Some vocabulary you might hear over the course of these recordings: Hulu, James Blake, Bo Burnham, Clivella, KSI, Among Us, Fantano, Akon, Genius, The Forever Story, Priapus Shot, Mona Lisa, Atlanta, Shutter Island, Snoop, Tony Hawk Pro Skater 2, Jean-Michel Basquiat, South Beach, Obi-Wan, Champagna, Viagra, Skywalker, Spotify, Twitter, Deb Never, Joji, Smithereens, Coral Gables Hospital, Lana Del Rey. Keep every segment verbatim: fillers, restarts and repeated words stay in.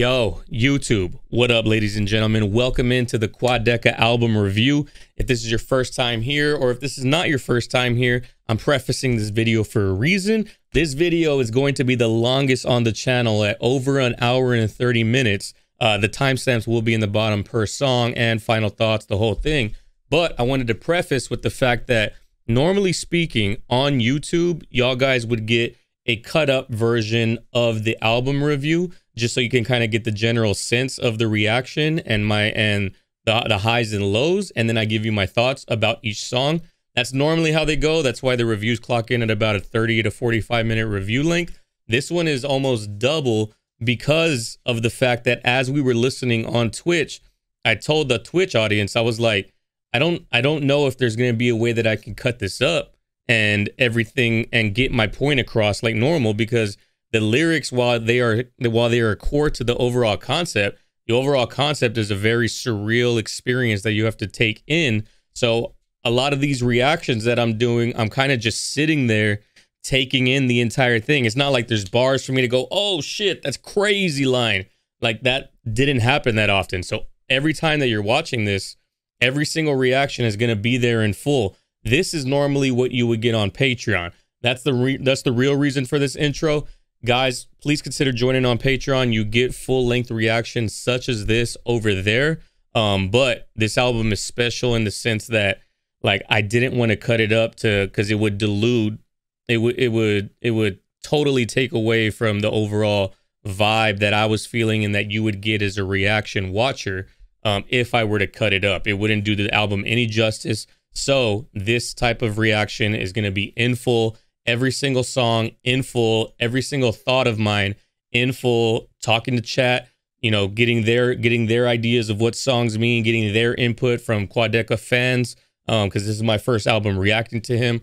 Yo, YouTube, what up, ladies and gentlemen? Welcome into the Quadeca album review. If this is your first time here, or if this is not your first time here, I'm prefacing this video for a reason. This video is going to be the longest on the channel at over an hour and thirty minutes. Uh, the timestamps will be in the bottom per song and final thoughts, the whole thing. But I wanted to preface with the fact that normally speaking on YouTube, y'all guys would get a cut up version of the album review, just so you can kind of get the general sense of the reaction and my and the, the highs and lows, and then I give you my thoughts about each song. That's normally how they go. That's why the reviews clock in at about a thirty to forty-five minute review length. This one is almost double because of the fact that as we were listening on Twitch, I told the Twitch audience, I was like, I don't I don't know if there's going to be a way that I can cut this up and everything and get my point across like normal, because the lyrics, while they are while they are core to the overall concept, the overall concept is a very surreal experience that you have to take in. So a lot of these reactions that I'm doing, I'm kind of just sitting there taking in the entire thing. It's not like there's bars for me to go, oh shit, that's crazy line. Like, that didn't happen that often. So every time that you're watching this, every single reaction is going to be there in full. This is normally what you would get on Patreon. That's the re that's the real reason for this intro. Guys, please consider joining on Patreon. You get full-length reactions such as this over there. Um, but this album is special in the sense that, like, I didn't want to cut it up to, because it would dilute, it would, it would, it would totally take away from the overall vibe that I was feeling and that you would get as a reaction watcher. Um, if I were to cut it up, it wouldn't do the album any justice. So this type of reaction is going to be in full. Every single song in full, every single thought of mine in full, talking to chat, you know, getting their getting their ideas of what songs mean, getting their input from Quadeca fans, um, because this is my first album reacting to him.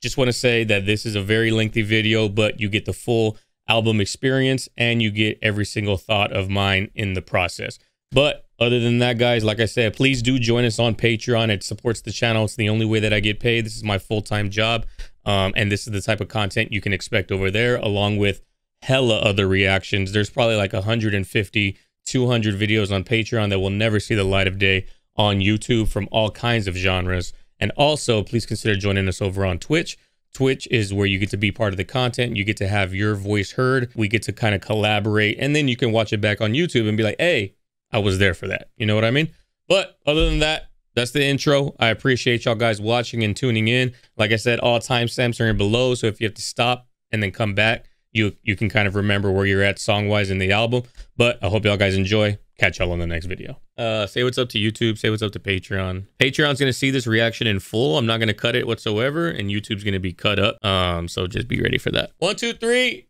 Just want to say that this is a very lengthy video, but you get the full album experience and you get every single thought of mine in the process. But other than that, guys, like I said, please do join us on Patreon. It supports the channel. It's the only way that I get paid. This is my full-time job. Um, and this is the type of content you can expect over there, along with hella other reactions. There's probably like a hundred fifty, two hundred videos on Patreon that will never see the light of day on YouTube from all kinds of genres. And also, please consider joining us over on Twitch. Twitch is where you get to be part of the content. You get to have your voice heard. We get to kind of collaborate. And then you can watch it back on YouTube and be like, hey, I was there for that. You know what I mean? But other than that, that's the intro. I appreciate y'all guys watching and tuning in. Like I said, all timestamps are in below, so if you have to stop and then come back, you you can kind of remember where you're at song-wise in the album. But I hope y'all guys enjoy. Catch y'all on the next video. Uh, say what's up to YouTube. Say what's up to Patreon. Patreon's going to see this reaction in full. I'm not going to cut it whatsoever, and YouTube's going to be cut up. Um, so just be ready for that. One, two, three.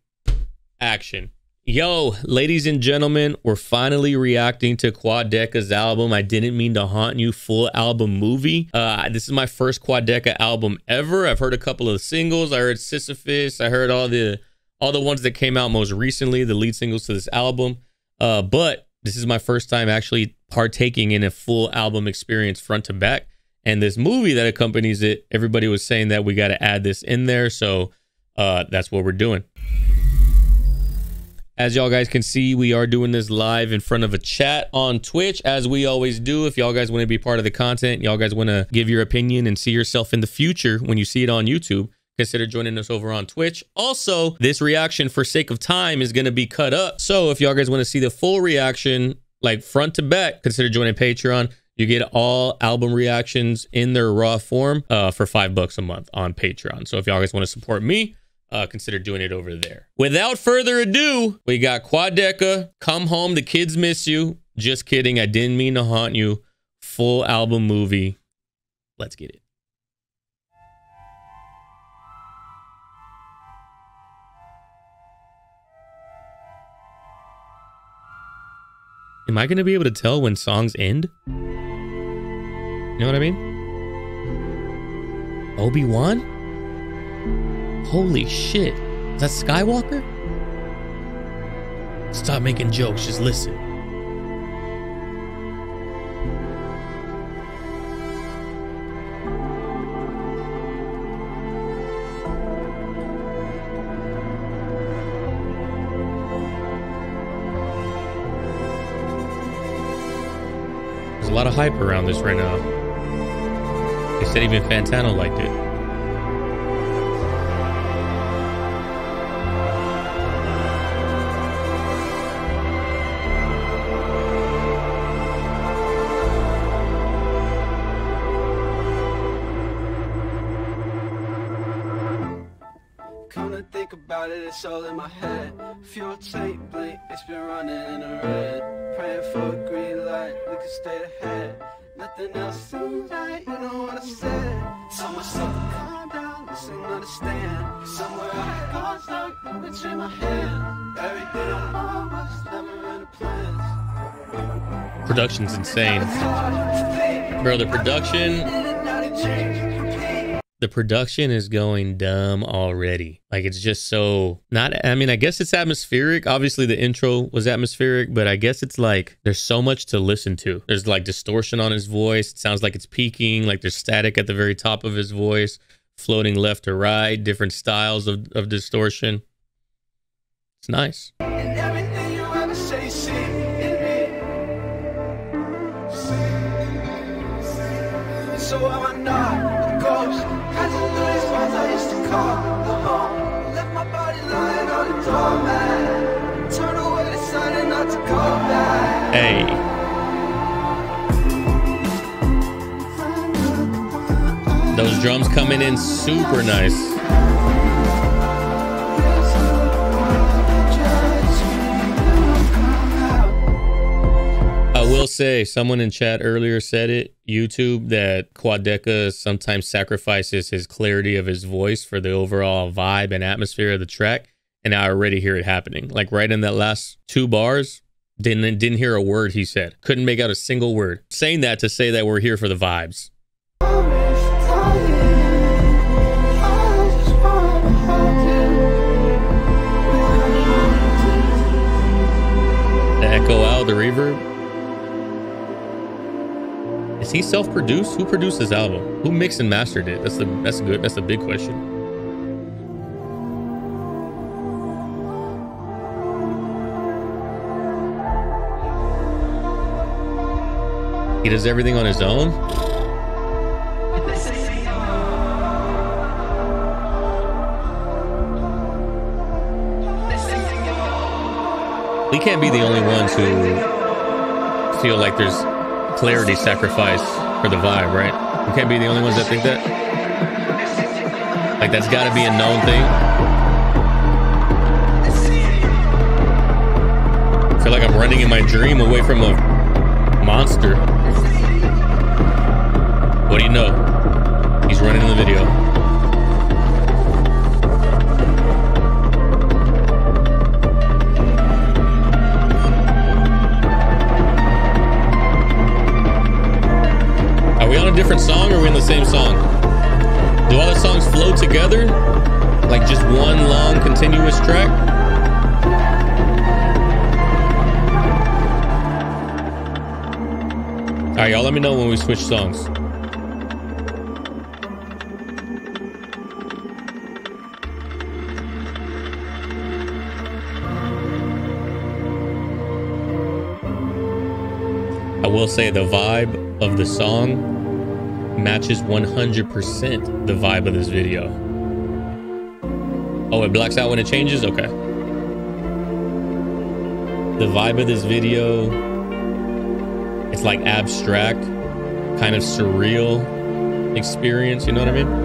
Action. Yo, ladies and gentlemen, we're finally reacting to Quadeca's album, I Didn't Mean to Haunt You, full album movie. Uh, this is my first Quadeca album ever. I've heard a couple of singles. I heard Sisyphus. I heard all the all the ones that came out most recently, the lead singles to this album. Uh, but this is my first time actually partaking in a full album experience front to back. And this movie that accompanies it, everybody was saying that we got to add this in there. So uh, that's what we're doing. As y'all guys can see, we are doing this live in front of a chat on Twitch, as we always do. If y'all guys want to be part of the content, y'all guys want to give your opinion and see yourself in the future when you see it on YouTube, consider joining us over on Twitch. Also, this reaction, for sake of time, is going to be cut up. So if y'all guys want to see the full reaction, like front to back, consider joining Patreon. You get all album reactions in their raw form uh, for five bucks a month on Patreon. So if y'all guys want to support me, uh consider doing it over there. Without further ado, we got Quadeca, Come Home, The Kids Miss You. Just kidding, I Didn't Mean to Haunt You, full album movie. Let's get it. Am I gonna be able to tell when songs end? You know what I mean? Obi-Wan? Holy shit. Is that Skywalker? Stop making jokes, just listen. There's a lot of hype around this right now. They said even Fantano liked it. It's all in my head. Fuel tank blink, it's been running in the red. Praying for a green light, we can stay ahead. Nothing else seems right, you know what I said. Tell myself to calm down, listen, understand. Somewhere I got stuck, and it's in my head. Everything I want was never in the plans. Production's insane. Bro, the production... The production is going dumb already. Like, it's just so not, I mean, I guess it's atmospheric. Obviously the intro was atmospheric, but I guess it's like, there's so much to listen to. There's like distortion on his voice. It sounds like it's peaking, like there's static at the very top of his voice, floating left to right, different styles of, of distortion. It's nice. And everything you ever say, see. So am I not a ghost? Has a nice ones I used to call the home. Left my body lying on the doormat. Turn away, decided not to go back. Hey. Those drums coming in super nice. I will say, someone in chat earlier said it, YouTube, that Quadeca sometimes sacrifices his clarity of his voice for the overall vibe and atmosphere of the track, and I already hear it happening. Like right in that last two bars, didn't didn't hear a word he said. Couldn't make out a single word. Saying that to say that we're here for the vibes. The echo out, the reverb. Is he self-produced? Who produced this album? Who mixed and mastered it? That's the that's good. That's the big question. He does everything on his own. He can't be the only ones who feel like there's clarity sacrifice for the vibe, right? You can't be the only ones that think that. Like, that's got to be a known thing. I feel like I'm running in my dream away from a monster. What do you know? He's running in the video. Different song, or are we in the same song? Do all the songs flow together like just one long continuous track? All right, y'all, let me know when we switch songs. I will say the vibe of the song matches one hundred percent the vibe of this video. Oh, it blacks out when it changes? Okay. The vibe of this video, it's like abstract, kind of surreal experience, you know what I mean?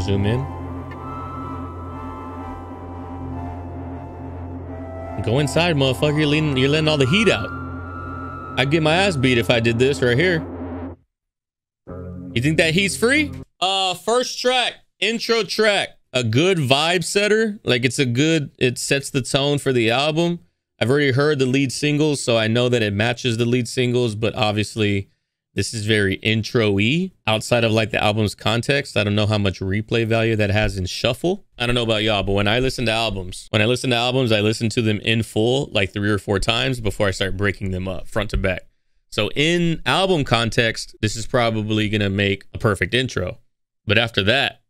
Zoom in. Go inside, motherfucker. You're letting, you're letting all the heat out. I'd get my ass beat if I did this right here. You think that heat's free? Uh, first track, intro track. A good vibe setter. Like, it's a good, it sets the tone for the album. I've already heard the lead singles, so I know that it matches the lead singles, but obviously This is very intro-y. Outside of like the album's context, I don't know how much replay value that has in shuffle. I don't know about y'all, but when I listen to albums, when I listen to albums, I listen to them in full like three or four times before I start breaking them up front to back. So in album context, this is probably gonna make a perfect intro. But after that,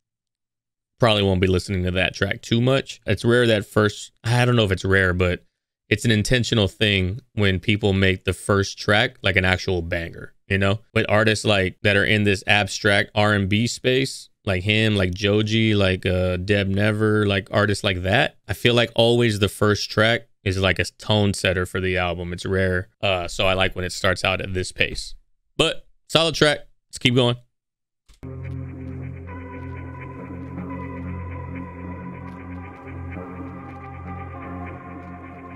probably won't be listening to that track too much. It's rare that first, I don't know if it's rare, but it's an intentional thing when people make the first track like an actual banger, you know? With artists like that are in this abstract R and B space, like him, like Joji, like uh, Deb Never, like artists like that, I feel like always the first track is like a tone setter for the album. It's rare. Uh, so I like when it starts out at this pace. But solid track. Let's keep going.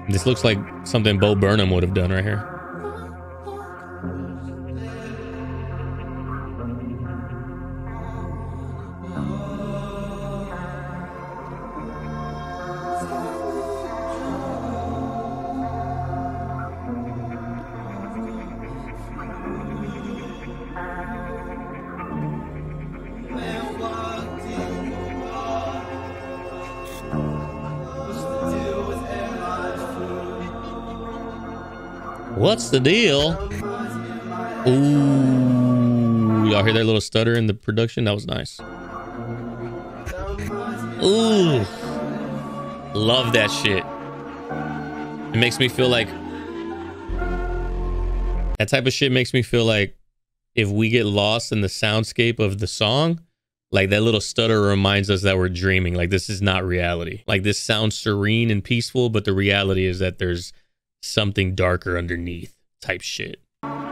This looks like something Bo Burnham would have done right here. What's the deal? Ooh, y'all hear that little stutter in the production? That was nice. Ooh, love that shit. It makes me feel like, that type of shit makes me feel like if we get lost in the soundscape of the song, like that little stutter reminds us that we're dreaming. Like this is not reality. Like this sounds serene and peaceful, but the reality is that there's something darker underneath type shit. Not,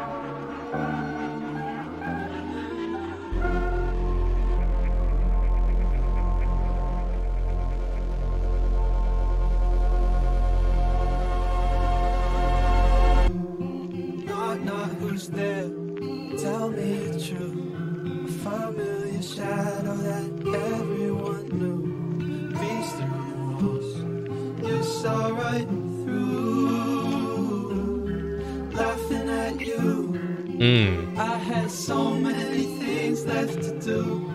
not who's there. Tell me the truth. A familiar shadow that everyone knew. Beast through the walls. You saw right through. Laughing at you. Mm. I had so many things left to do.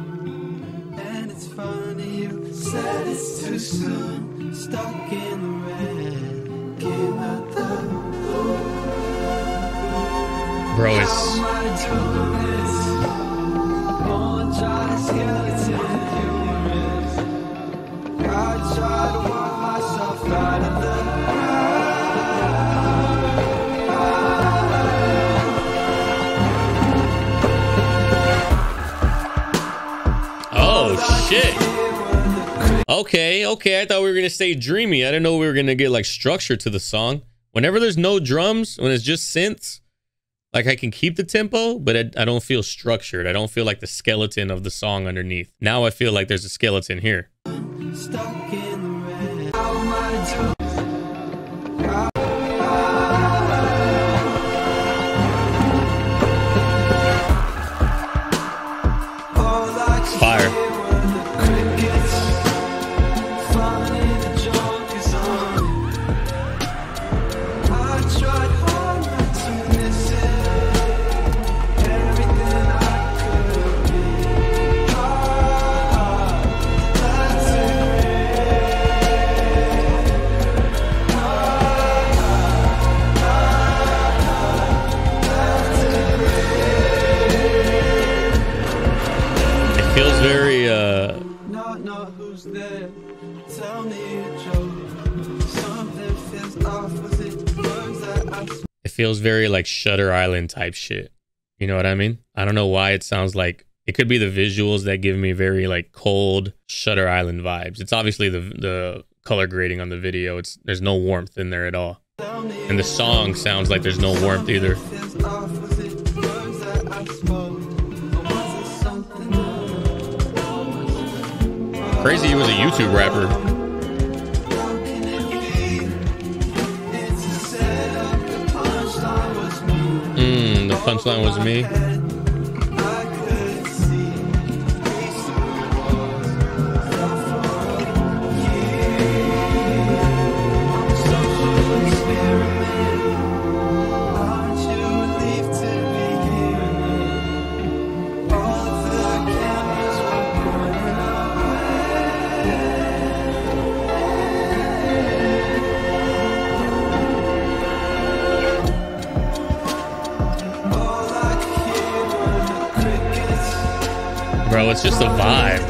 And it's funny you said it's too soon. Stuck in the rain. Came out the blue. Bro, it's I tried to walk myself out of the shit. Okay, okay. I thought we were gonna stay dreamy. I didn't know we were gonna get like structure to the song. Whenever there's no drums, when it's just synths, like I can keep the tempo, but I, I don't feel structured. I don't feel like the skeleton of the song underneath. Now I feel like there's a skeleton here. Stuck in the red. It feels very like Shutter Island type shit. You know what I mean? I don't know why it sounds like it could be the visuals that give me very like cold Shutter Island vibes. It's obviously the the color grading on the video. It's there's no warmth in there at all. And the song sounds like there's no warmth either. Crazy he was a YouTube rapper. Mm, the punchline was me. bro. It's just a vibe.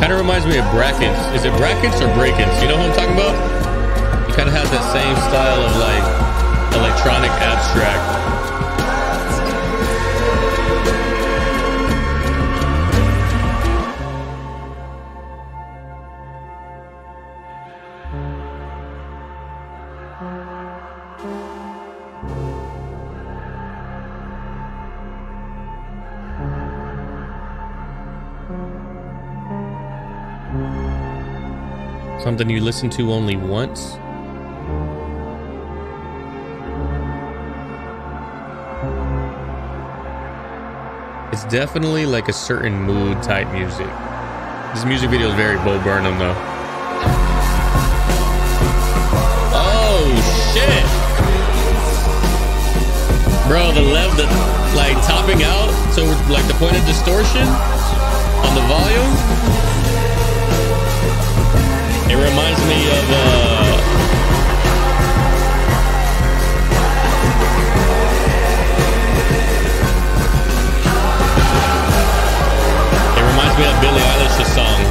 Kind of reminds me of Brackets. Is it Brackets or Breakins? You know what I'm talking about? It kind of has that same style of like electronic abstract. Something you listen to only once. It's definitely like a certain mood type music. This music video is very Bo Burnham though. Oh shit, bro! The level, the like topping out, so like the point of distortion on the volume. It reminds me of uh, it reminds me of Billie Eilish's song.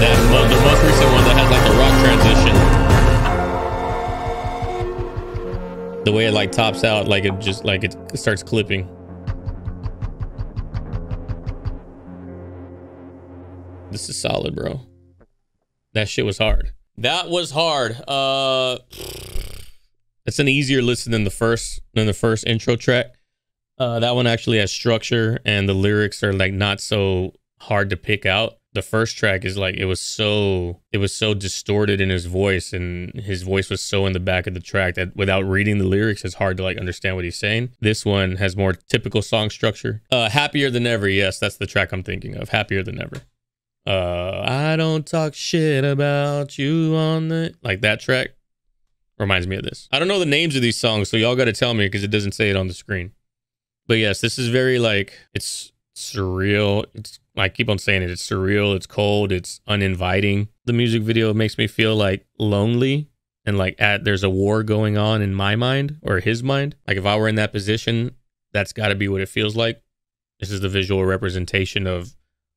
That well, the most recent one that has like the rock transition. The way it like tops out, like it just like it starts clipping. This is solid, bro. That shit was hard. That was hard. Uh, it's an easier listen than the first than the first intro track. Uh, that one actually has structure and the lyrics are like not so hard to pick out. The first track is like it was so it was so distorted in his voice, and his voice was so in the back of the track that without reading the lyrics, it's hard to like understand what he's saying. This one has more typical song structure. Uh, Happier Than Ever. Yes, that's the track I'm thinking of. Happier Than Ever. Uh, I don't talk shit about you on the... Like that track reminds me of this. I don't know the names of these songs, so y'all got to tell me because it doesn't say it on the screen. But yes, this is very like... It's surreal. It's I keep on saying it. It's surreal. It's cold. It's uninviting. The music video makes me feel like lonely and like at, there's a war going on in my mind or his mind. Like if I were in that position, that's got to be what it feels like. This is the visual representation of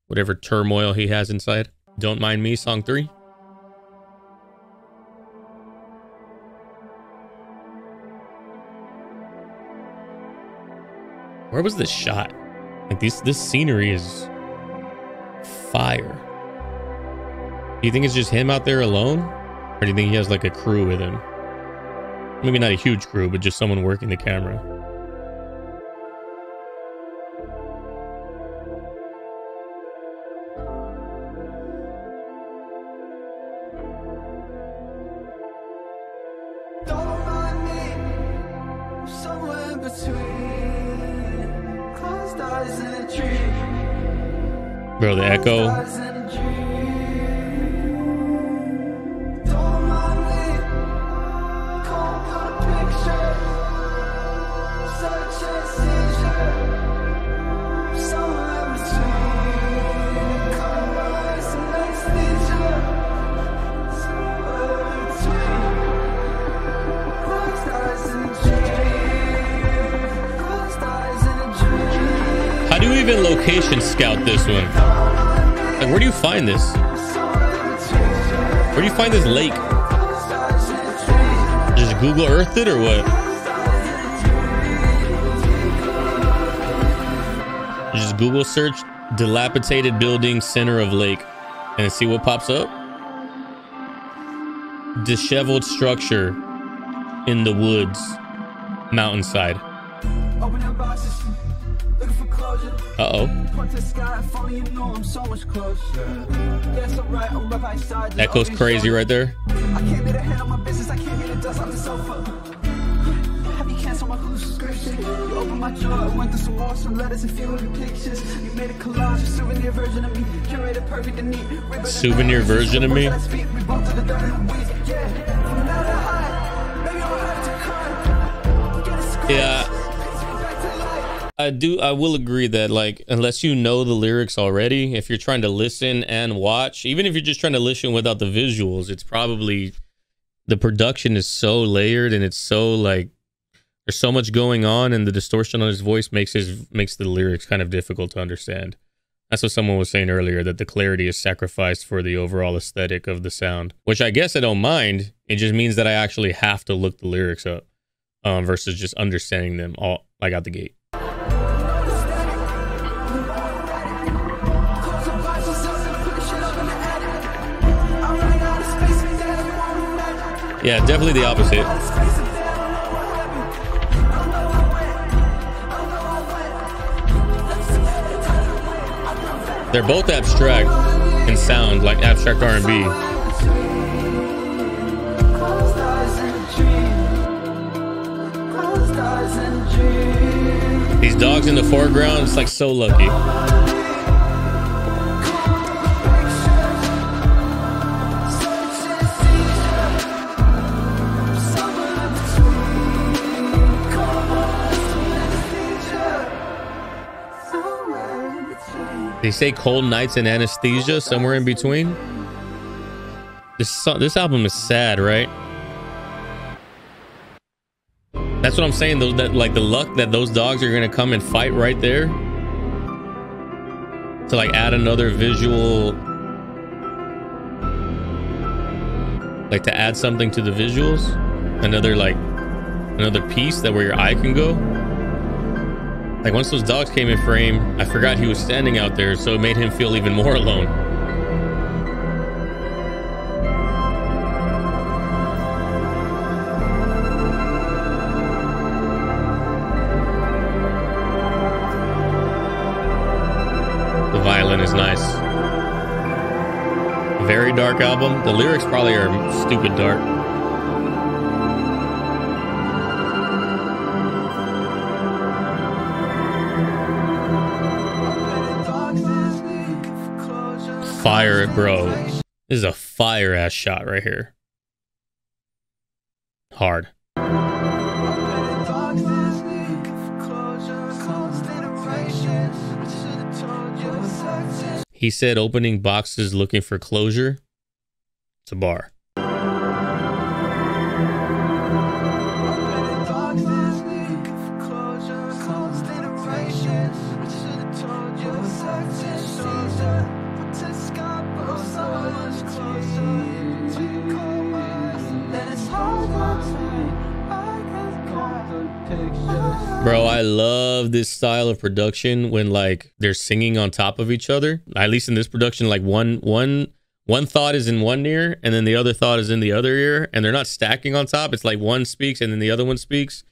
whatever turmoil he has inside. Don't Mind Me, song three. Where was this shot? Like this, this scenery is fire. Do you think it's just him out there alone? Or do you think he has like a crew with him? Maybe not a huge crew, but just someone working the camera. Bro, the echo. How do you even location scout this one? Like, where do you find this? Where do you find this lake? Just Google Earth it or what? Just Google search dilapidated building center of lake and see what pops up. Disheveled structure in the woods, mountainside. Uh-oh. That goes crazy right there. Souvenir version of me. Yeah. I do. I will agree that, like, unless you know the lyrics already, if you're trying to listen and watch, even if you're just trying to listen without the visuals, it's probably the production is so layered and it's so like there's so much going on, and the distortion on his voice makes his makes the lyrics kind of difficult to understand. That's what someone was saying earlier, that the clarity is sacrificed for the overall aesthetic of the sound, which I guess I don't mind. It just means that I actually have to look the lyrics up um, versus just understanding them all like out the gate. Yeah, definitely the opposite. They're both abstract and sound like abstract R and B. These dogs in the foreground, it's like so lucky. They say cold nights and anesthesia somewhere in between. This song, this album is sad, right? That's what I'm saying. Those that like the luck that those dogs are gonna come and fight right there to like add another visual, like to add something to the visuals, another like another piece that where your eye can go. Like once those dogs came in frame, I forgot he was standing out there, so it made him feel even more alone. The violin is nice. Very dark album. The lyrics probably are stupid dark. Fire, bro. This is a fire ass shot right here. Hard. He said opening boxes looking for closure. It's a bar. Bro, I love this style of production when like they're singing on top of each other. At least in this production, like one one one thought is in one ear and then the other thought is in the other ear, and they're not stacking on top. It's like one speaks and then the other one speaks.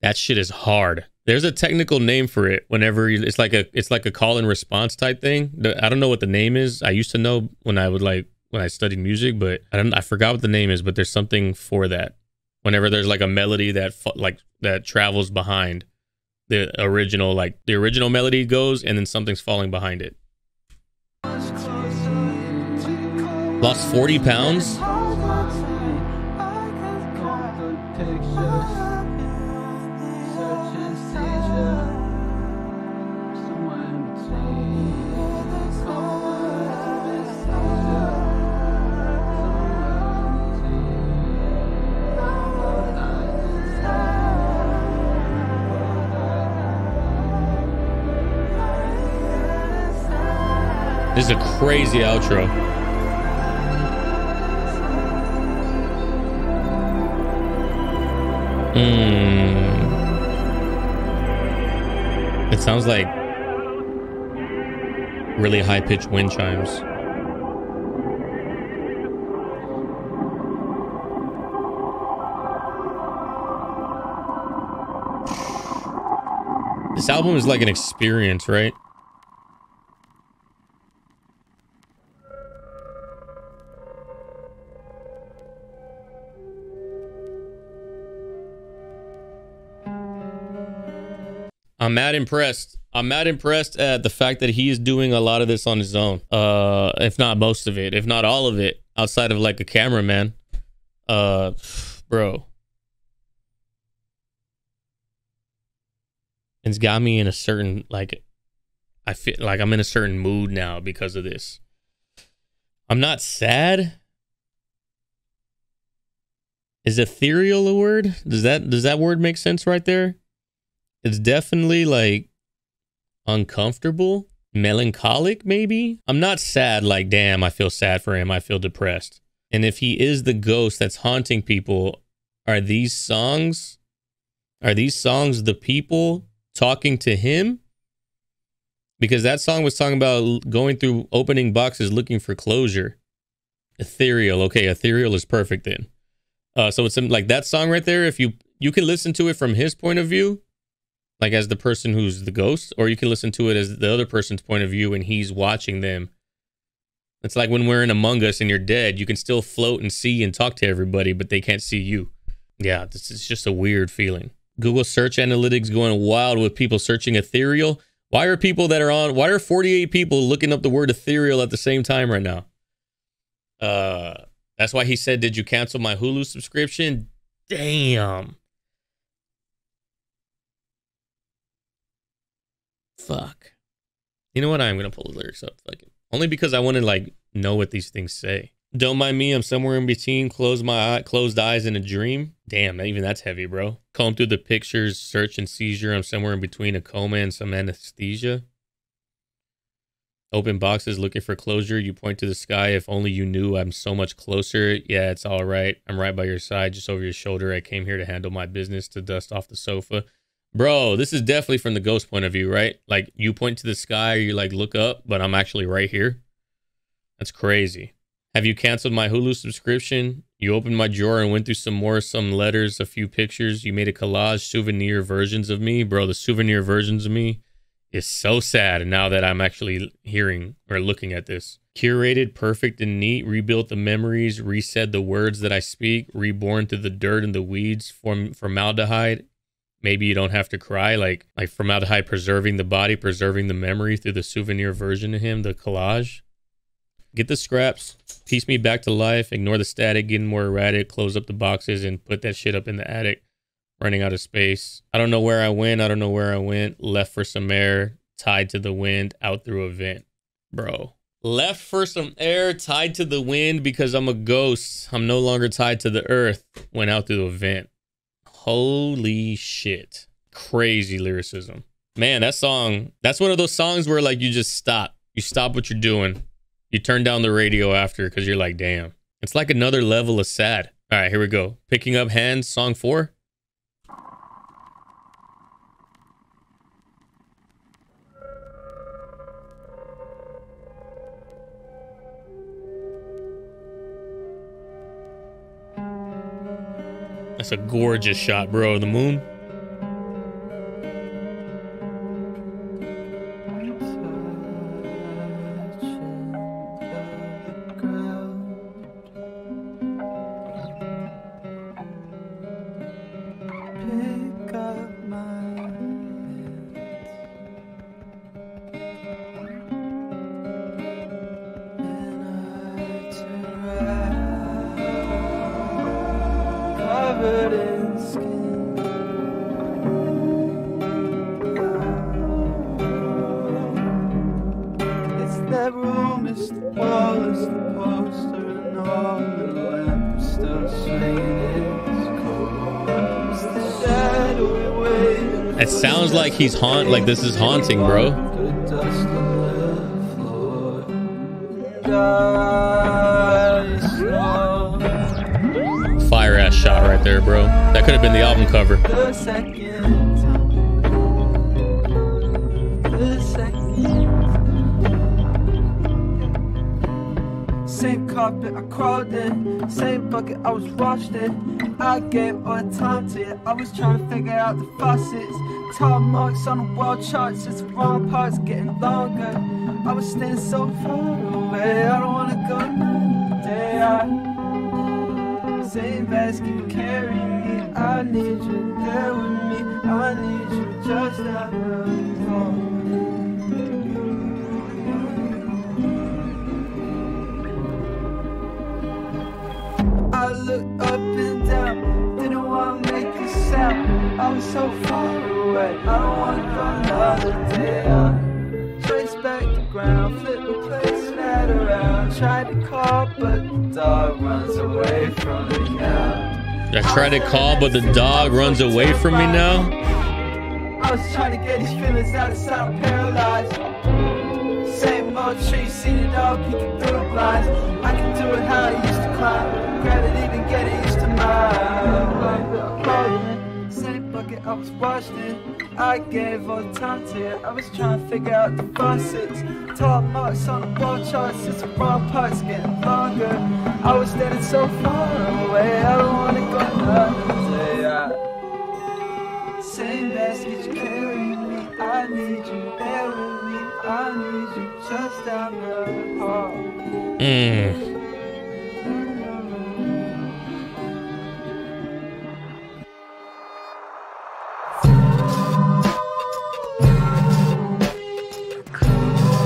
That shit is hard. There's a technical name for it. Whenever you, it's like a it's like a call and response type thing. I don't know what the name is. I used to know when I would like when I studied music, but I don't I forgot what the name is. But there's something for that. Whenever there's like a melody that like that travels behind the original, like the original melody goes and then something's falling behind it. Lost forty pounds. This is a crazy outro. Mm. It sounds like really high-pitched wind chimes. This album is like an experience, right? I'm mad impressed. I'm mad impressed at the fact that he is doing a lot of this on his own. Uh, if not most of it, if not all of it, outside of like a cameraman. Uh, bro. It's got me in a certain, like, I feel like I'm in a certain mood now because of this. I'm not sad. Is ethereal a word? Does that, does that word make sense right there? It's definitely like uncomfortable, melancholic maybe. I'm not sad like, damn, I feel sad for him. I feel depressed. And if he is the ghost that's haunting people, are these songs, are these songs the people talking to him? Because that song was talking about going through opening boxes looking for closure. Ethereal. Okay, ethereal is perfect then. Uh, so it's like that song right there. If you, you can listen to it from his point of view, like as the person who's the ghost, or you can listen to it as the other person's point of view and he's watching them. It's like when we're in Among Us and you're dead, you can still float and see and talk to everybody, but they can't see you. Yeah, this is just a weird feeling. Google search analytics going wild with people searching ethereal. Why are people that are on, why are forty-eight people looking up the word ethereal at the same time right now? Uh, that's why he said, did you cancel my Hulu subscription? Damn. Fuck. You know what? I'm going to pull the lyrics up. Fuck it. Only because I want to like know what these things say. Don't mind me. I'm somewhere in between. Close my eye, closed eyes in a dream. Damn, even that's heavy, bro. Comb through the pictures, search and seizure. I'm somewhere in between a coma and some anesthesia. Open boxes looking for closure. You point to the sky. If only you knew I'm so much closer. Yeah, it's all right. I'm right by your side, just over your shoulder. I came here to handle my business, to dust off the sofa. Bro, this is definitely from the ghost point of view, right? Like you point to the sky or you like look up, but I'm actually right here. That's crazy. Have you canceled my Hulu subscription? You opened my drawer and went through some more, some letters, a few pictures. You made a collage, souvenir versions of me. Bro, the souvenir versions of me is so sad now that I'm actually hearing or looking at this. Curated, perfect and neat. Rebuilt the memories, resaid the words that I speak. Reborn through the dirt and the weeds, from formaldehyde. Maybe you don't have to cry, like like formaldehyde preserving the body, preserving the memory through the souvenir version of him, the collage. Get the scraps, piece me back to life, ignore the static, getting more erratic, close up the boxes and put that shit up in the attic, running out of space. I don't know where I went, I don't know where I went, left for some air, tied to the wind, out through a vent. Bro. Left for some air, tied to the wind because I'm a ghost. I'm no longer tied to the earth, went out through a vent. Holy shit. Crazy lyricism. Man, that song, that's one of those songs where like you just stop. You stop what you're doing. You turn down the radio after because you're like, damn. It's like another level of sad. All right, here we go. Picking Up Hands, song four. That's a gorgeous shot, bro. The moon. It sounds like he's haunt, like this is haunting, bro. Fire ass shot right there, bro. That could have been the album cover. Same carpet, I crawled in. Same bucket, I was washed in. I gave all the time to it. I was trying to figure out the facets. Tall marks on the wall charts. It's wrong parts getting longer. I was staying so far away. I don't wanna go another day. I same as can carry me. I need you there with me. I need you just now. I looked up and down, didn't want to make a sound. I was so far away. away. I want another day. Trace back the ground, flip the place that around. Tried to call, but the dog runs away from me now. I tried to call, but the dog runs away from me now. I was trying to get his feelings out, so I'm paralyzed. Same old tree, see the dog peeking through the blinds. I can do it how I used to climb. Gravity been getting used to mine. Same bucket I was washed in. I gave all the time to it. I was trying to figure out the faucets. Top marks on the ball charts. It's the wrong parts getting longer. I was standing so far away. I don't wanna go another day. I... Same basket you carry me. I need you. Bear with me. I need you. Just down the hall. Mmm.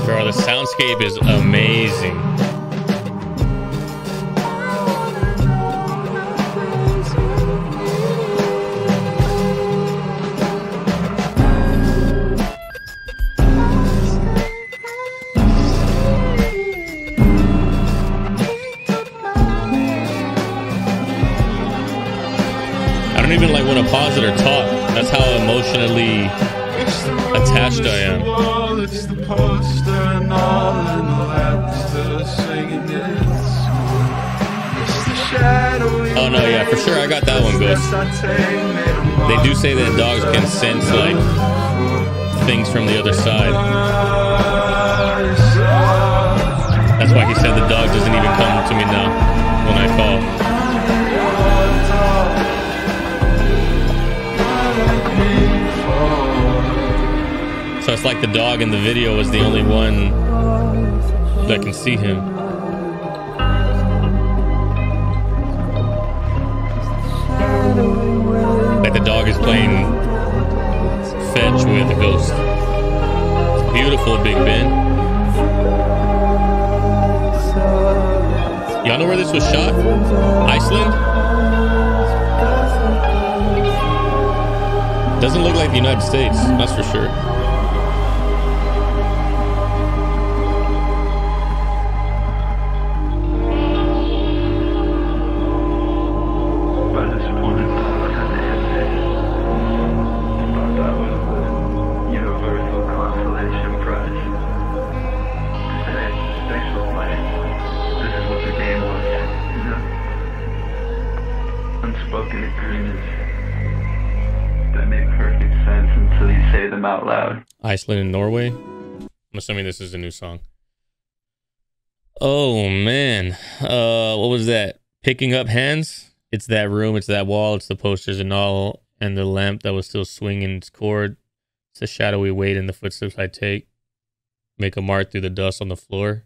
Bro, the soundscape is amazing. I don't even like want to pause it or talk. That's how emotionally attached I am. It's the poster and all and the lapster singing this. It's the shadowy. Oh no, yeah, for sure I got that one, Ghost. They do say that dogs can sense like things from the other side. That's why he said the dog doesn't even come to me now when I fall. So it's like the dog in the video was the only one that can see him. Like the dog is playing fetch with the ghost. It's beautiful, Big Ben. Y'all know where this was shot? Iceland? Doesn't look like the United States, that's for sure. Iceland and Norway. I'm assuming this is a new song. Oh man, uh, what was that? Picking Up Hands. It's that room. It's that wall. It's the posters and all, and the lamp that was still swinging its cord. It's a shadowy weight in the footsteps I take. Make a mark through the dust on the floor,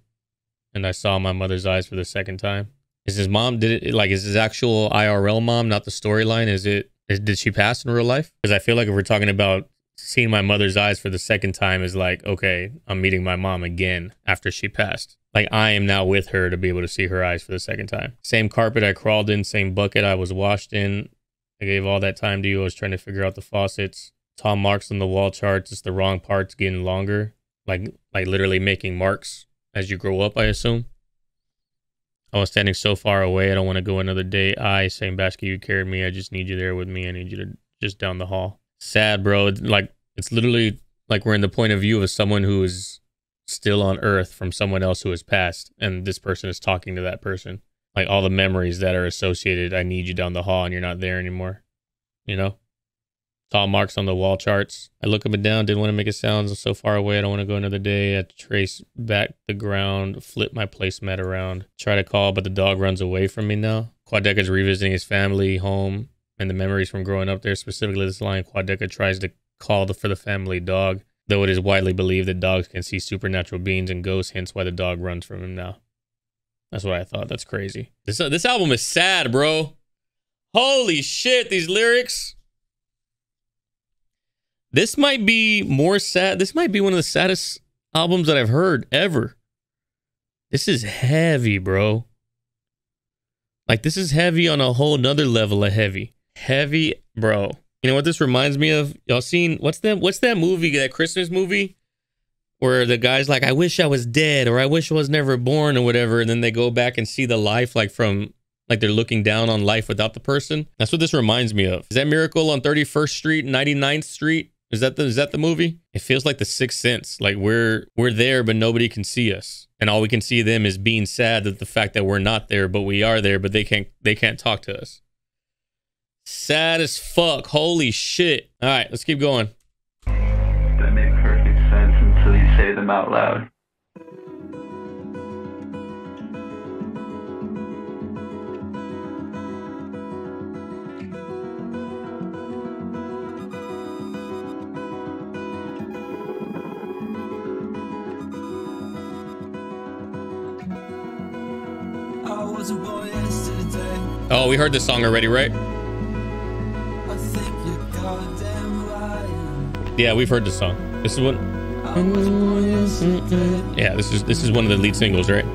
and I saw my mother's eyes for the second time. Is his mom? Did it? Like, is his actual I R L mom, not the storyline? Is it? Is, did she pass in real life? Because I feel like if we're talking about seeing my mother's eyes for the second time is like, okay, I'm meeting my mom again after she passed. Like, I am now with her to be able to see her eyes for the second time. Same carpet I crawled in, same bucket I was washed in. I gave all that time to you. I was trying to figure out the faucets. Tom marks on the wall charts. It's the wrong parts getting longer. Like, like literally making marks as you grow up, I assume. I was standing so far away. I don't want to go another day. I, same basket you carried me. I just need you there with me. I need you to just down the hall. Sad, bro. It's like, it's literally like we're in the point of view of someone who is still on earth from someone else who has passed, and this person is talking to that person. Like all the memories that are associated, I need you down the hall and you're not there anymore, you know? Tall marks on the wall charts. I look up and down, didn't want to make a sound, I'm so far away, I don't want to go another day. I trace back the ground, flip my placemat around, try to call, but the dog runs away from me now. Quadeca is revisiting his family home and the memories from growing up there, specifically this line, Quadeca tries to call the, for the family dog, though it is widely believed that dogs can see supernatural beings and ghosts, hence why the dog runs from him now. That's what I thought. That's crazy. This, uh, this album is sad, bro. Holy shit, these lyrics. This might be more sad. This might be one of the saddest albums that I've heard ever. This is heavy, bro. Like, this is heavy on a whole nother level of heavy. Heavy, bro. You know what this reminds me of? Y'all seen what's that? What's that movie? That Christmas movie where the guy's like, "I wish I was dead," or "I wish I was never born," or whatever, and then they go back and see the life, like from like they're looking down on life without the person. That's what this reminds me of. Is that Miracle on thirty-first Street, ninety-ninth Street? Is that the is that the movie? It feels like The Sixth Sense. Like we're we're there, but nobody can see us, and all we can see them is being sad that the fact that we're not there, but we are there, but they can't they can't talk to us. Sad as fuck. Holy shit. All right, let's keep going. They make perfect sense until you say them out loud. I was a boy yesterday. Oh, we heard this song already, right? Yeah, we've heard this song. This is one. Yeah, this is this is one of the lead singles, right?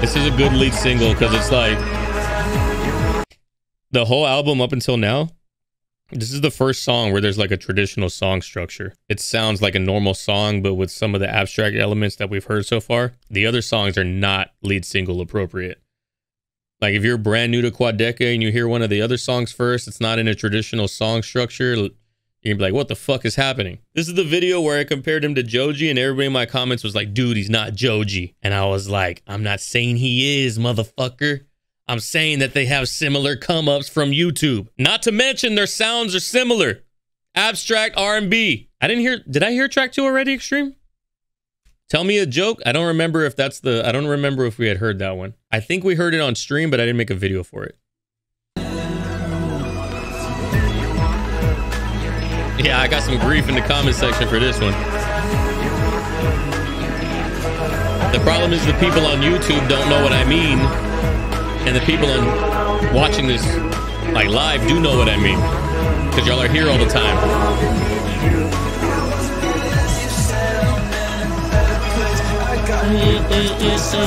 This is a good lead single because it's like the whole album up until now. This is the first song where there's like a traditional song structure. It sounds like a normal song, but with some of the abstract elements that we've heard so far. The other songs are not lead single appropriate. Like if you're brand new to Quadeca and you hear one of the other songs first, it's not in a traditional song structure. You're gonna be like, what the fuck is happening? This is the video where I compared him to Joji, and everybody in my comments was like, dude, he's not Joji. And I was like, I'm not saying he is, motherfucker. I'm saying that they have similar come-ups from YouTube. Not to mention their sounds are similar. Abstract R and B. I didn't hear, did I hear track two already, Extreme? Tell me a joke. I don't remember if that's the, I don't remember if we had heard that one. I think we heard it on stream, but I didn't make a video for it. Yeah, I got some grief in the comment section for this one. The problem is the people on YouTube don't know what I mean. And the people on watching this like live do know what I mean. Because y'all are here all the time. I've been in so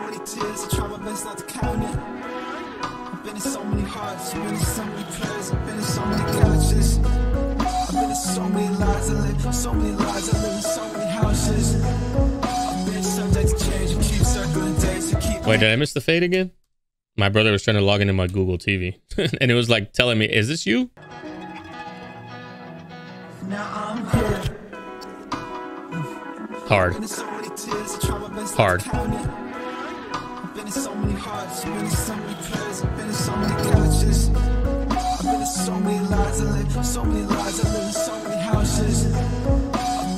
many tears, I try my best not to count it. I've been in so many hearts, I've been in so many prayers, I've been in so many couches. I've been in so many lies, I live so many lies, I live in so many houses. I've been subject to change, and keep circling days, and keep... Wait, did I miss the fade again? My brother was trying to log into my Google T V, and it was like telling me, is this you? Now I'm here. Hard. Hard. I've been in so many hearts, I've been in so many prayers, I've been in so many couches. I've been in so many lies, I live so many lies, I live in so many houses.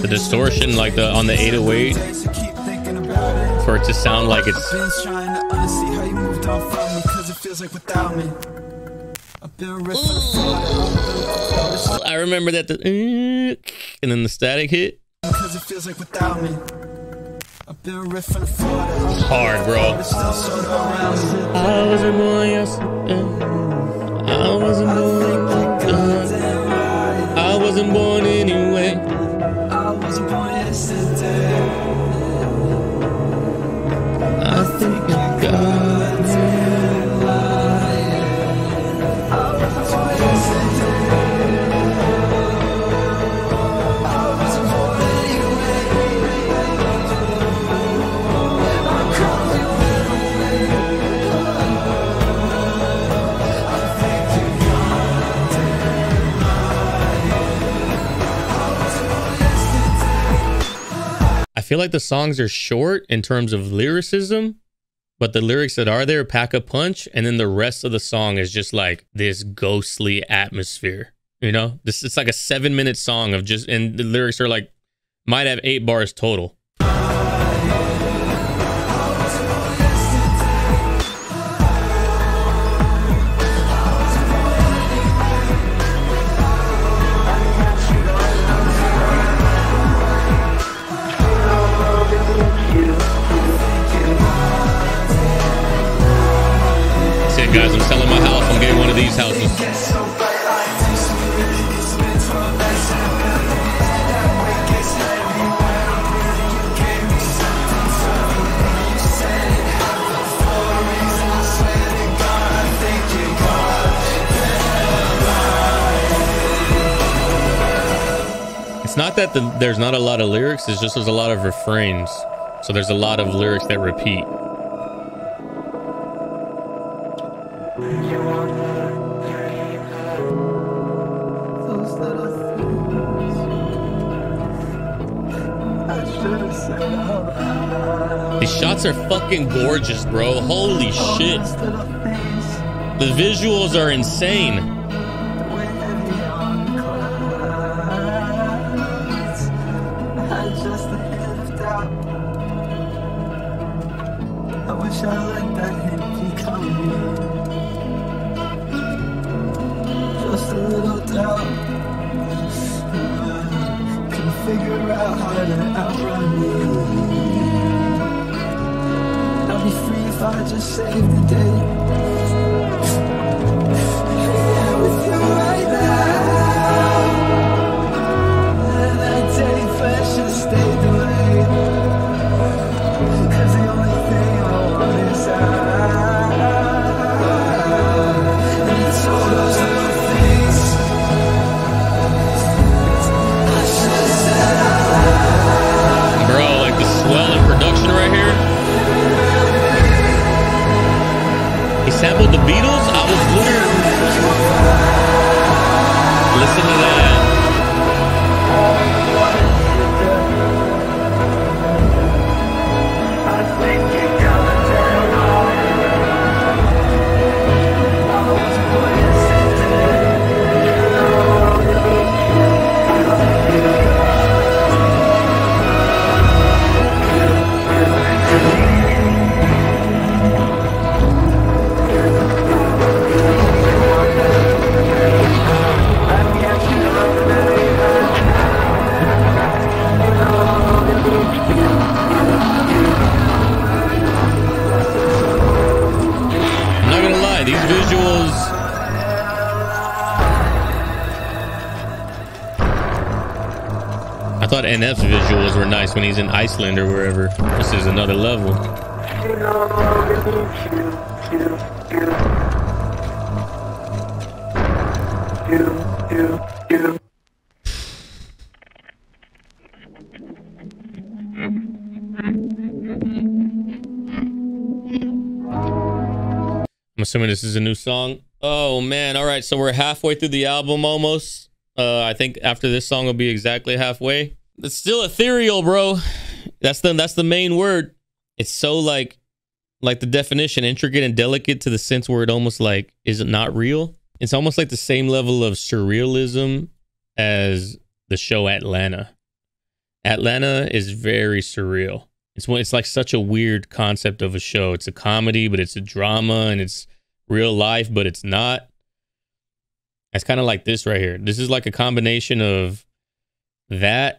The distortion, like the on the eight oh eight, for it to sound like it's... I've been trying to honestly how you moved on from me, cause it feels like without me. I remember that the... and then the static hit. Cause it feels like without me. I've been riffing for hard, bro. I was a boy yesterday. I wasn't born. I wasn't born anyway. I wasn't born yesterday. I think I got it. I wasn't born yesterday. feel like the songs are short in terms of lyricism, but the lyrics that are there pack a punch, and then the rest of the song is just like this ghostly atmosphere. You know, this it's like a seven minute song of just, and the lyrics are like, might have eight bars total. Guys, I'm selling my house. I'm getting one of these houses. It's not that the, there's not a lot of lyrics. It's just there's a lot of refrains. So there's a lot of lyrics that repeat. These shots are fucking gorgeous, bro. Holy shit. The visuals are insane. I wish I liked that. Just a little doubt. Can figure out how to outrun you. Be free if I just save the day. Yeah, with you right now. And that day precious stayed away. Cause the only thing I want is I. And it's all those little things I should have said out loud. Bro, like the swell in production right here. Sampled the Beatles? I was weird. Listen to that. I thought N F's visuals were nice when he's in Iceland or wherever. This is another level. I'm assuming this is a new song. Oh man, all right, so we're halfway through the album almost. Uh, I think after this song will be exactly halfway. It's still ethereal, bro. That's the that's the main word. It's so like, like the definition, intricate and delicate to the sense where it almost like is not real. It's almost like the same level of surrealism as the show Atlanta. Atlanta is very surreal. It's when it's like such a weird concept of a show. It's a comedy, but it's a drama, and it's real life, but it's not. It's kind of like this right here. This is like a combination of that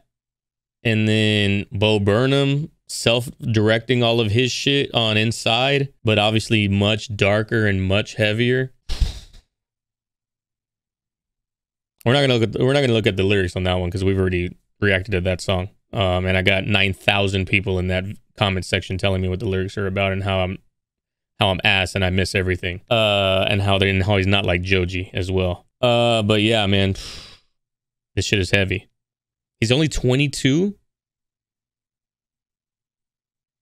and then Bo Burnham self-directing all of his shit on Inside, but obviously much darker and much heavier. We're not gonna look at we're not gonna look at the lyrics on that one because we've already reacted to that song. Um, and I got nine thousand people in that comment section telling me what the lyrics are about and how I'm how I'm ass and I miss everything. Uh, and how they and how he's not like Joji as well. Uh, but yeah, man, this shit is heavy. He's only twenty-two.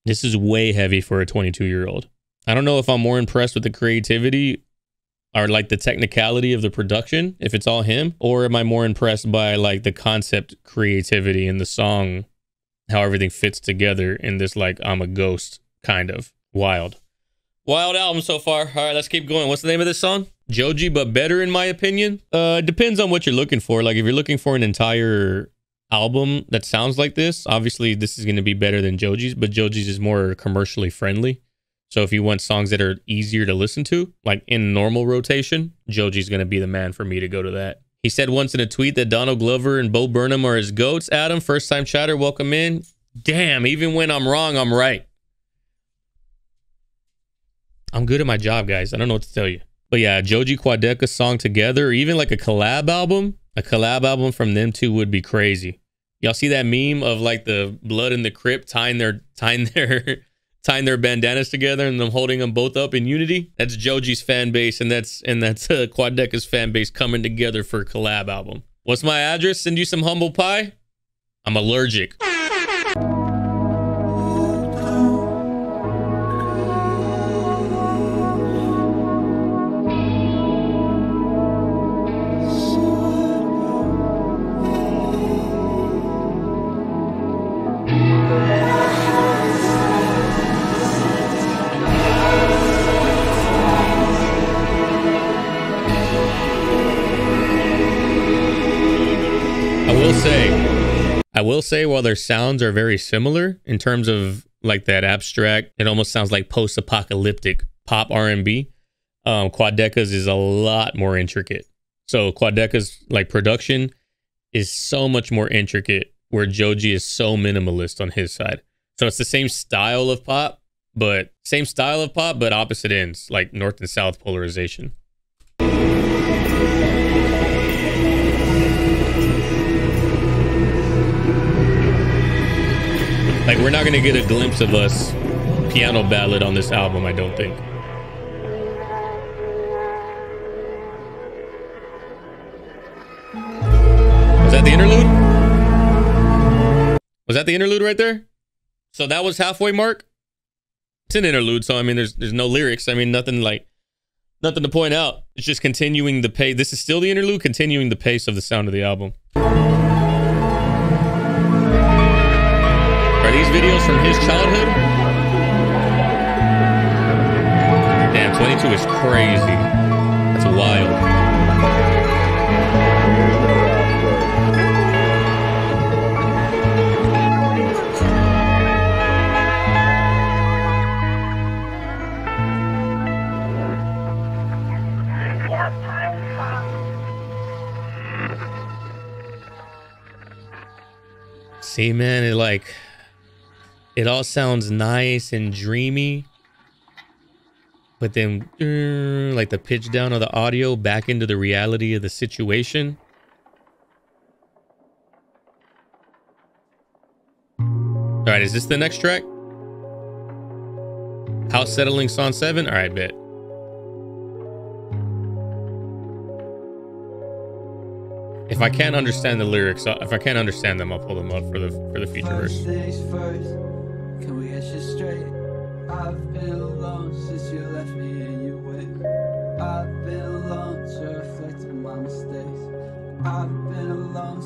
This is way heavy for a twenty-two-year-old. I don't know if I'm more impressed with the creativity or like the technicality of the production, if it's all him, or am I more impressed by like the concept creativity in the song how everything fits together in this, like, I'm a ghost kind of wild. Wild album so far. All right, let's keep going. What's the name of this song? Joji, but better, in my opinion. Uh, it depends on what you're looking for. Like, if you're looking for an entire album that sounds like this, obviously this is going to be better than Joji's, but Joji's is more commercially friendly. So if you want songs that are easier to listen to, like in normal rotation, Joji's going to be the man for me to go to that. He said once in a tweet that Donald Glover and Bo Burnham are his goats. Adam, first time chatter, welcome in. Damn, even when I'm wrong, I'm right. I'm good at my job, guys. I don't know what to tell you. But yeah, Joji, Quadeca song together, or even like a collab album. A collab album from them two would be crazy. Y'all see that meme of like the blood in the crypt tying their tying their tying their bandanas together and them holding them both up in unity? That's Joji's fan base, and that's and that's uh, Quadeca's fan base coming together for a collab album. What's my address? Send you some humble pie? I'm allergic. I will say, while their sounds are very similar in terms of like that abstract, it almost sounds like post-apocalyptic pop R and B. Um, Quadeca's is a lot more intricate. So Quadeca's like production is so much more intricate, where Joji is so minimalist on his side. So it's the same style of pop, but same style of pop, but opposite ends, like north and south polarization. Like, we're not going to get a glimpse of us piano ballad on this album, I don't think. Was that the interlude? Was that the interlude right there? So that was halfway mark? It's an interlude, so I mean, there's there's no lyrics. I mean, nothing like, nothing to point out. It's just continuing the pace. This is still the interlude, continuing the pace of the sound of the album. These videos from his childhood? Damn, twenty-two is crazy. That's wild. See, man, it like... it all sounds nice and dreamy, but then uh, like the pitch down of the audio back into the reality of the situation. All right, is this the next track? House Settling Song seven? All right, bet. If I can't understand the lyrics, if I can't understand them, I'll pull them up for the for the future verse. Can we get you straight? I've been alone since you left me and you went. I've been alone to reflect on my mistakes. I've been alone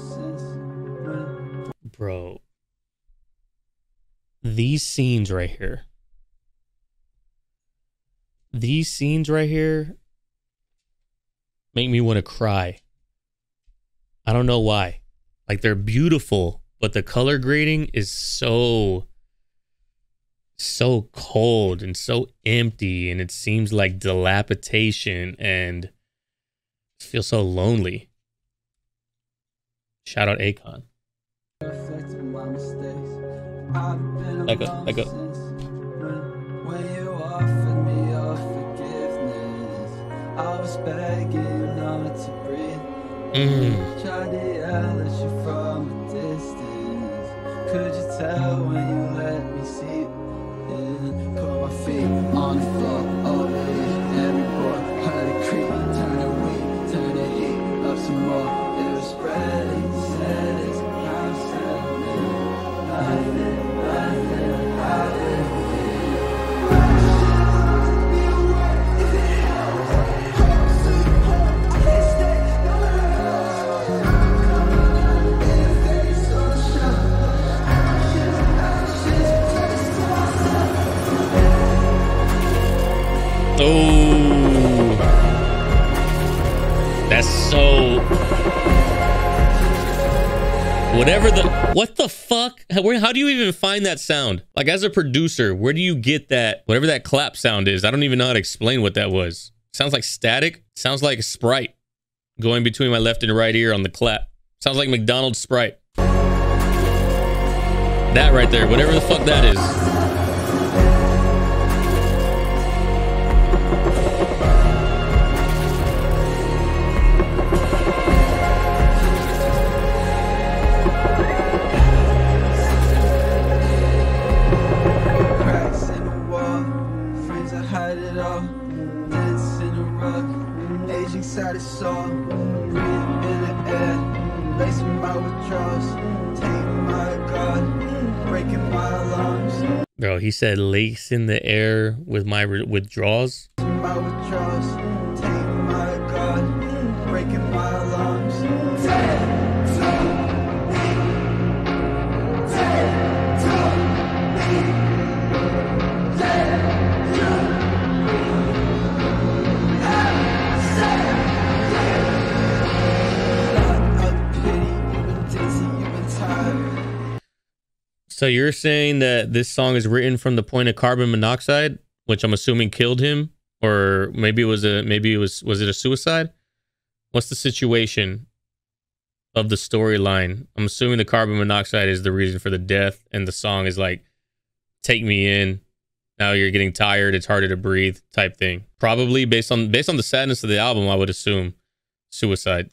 since. Bro, these scenes right here. These scenes right here make me want to cry. I don't know why. Like, they're beautiful, but the color grading is so... so cold and so empty, and it seems like dilapidation, and feel so lonely. Shout out Akon. Like a, like a. When you offered me your forgiveness, I was begging not to breathe. Try to let you from a distance. Could you tell when you let me see? So whatever the, what the fuck? How, where, how do you even find that sound? Like, as a producer, where do you get that, whatever that clap sound is? I don't even know how to explain what that was. Sounds like static. Sounds like a Sprite going between my left and right ear on the clap. Sounds like McDonald's Sprite. That right there, whatever the fuck that is. Bro, he said lakes in the air with my withdrawals. My withdrawals, take my God, breaking my alarms. So you're saying that this song is written from the point of carbon monoxide, which I'm assuming killed him, or maybe it was a maybe it was was it a suicide? What's the situation of the storyline? I'm assuming the carbon monoxide is the reason for the death, and the song is like, "Take me in." Now you're getting tired; it's harder to breathe, type thing. Probably based on based on the sadness of the album, I would assume suicide.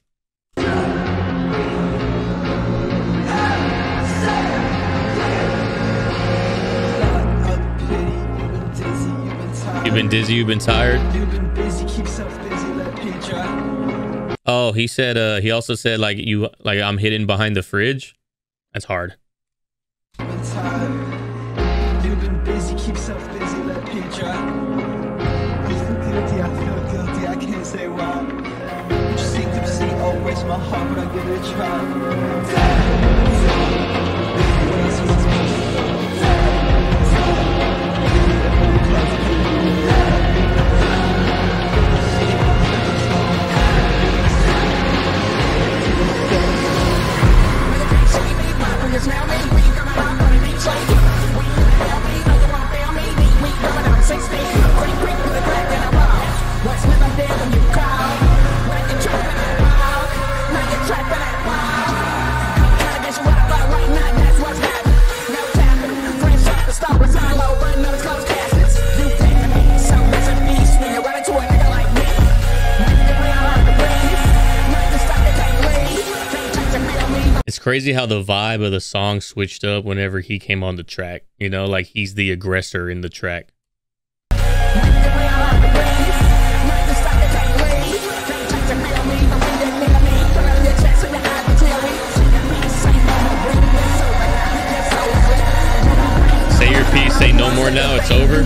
You've been dizzy, you've been tired. You've been busy, keep yourself busy, let pee dry. Oh, he said, uh, he also said, like, you, like, I'm hidden behind the fridge. That's hard. You've been tired. You've been busy, keep yourself busy, let pee dry. You feel guilty, I feel guilty, I can't say why. You seek to see, always my heart, but I give it a try. Crazy how the vibe of the song switched up whenever he came on the track, you know, like he's the aggressor in the track. Say your piece, say no more now, it's over.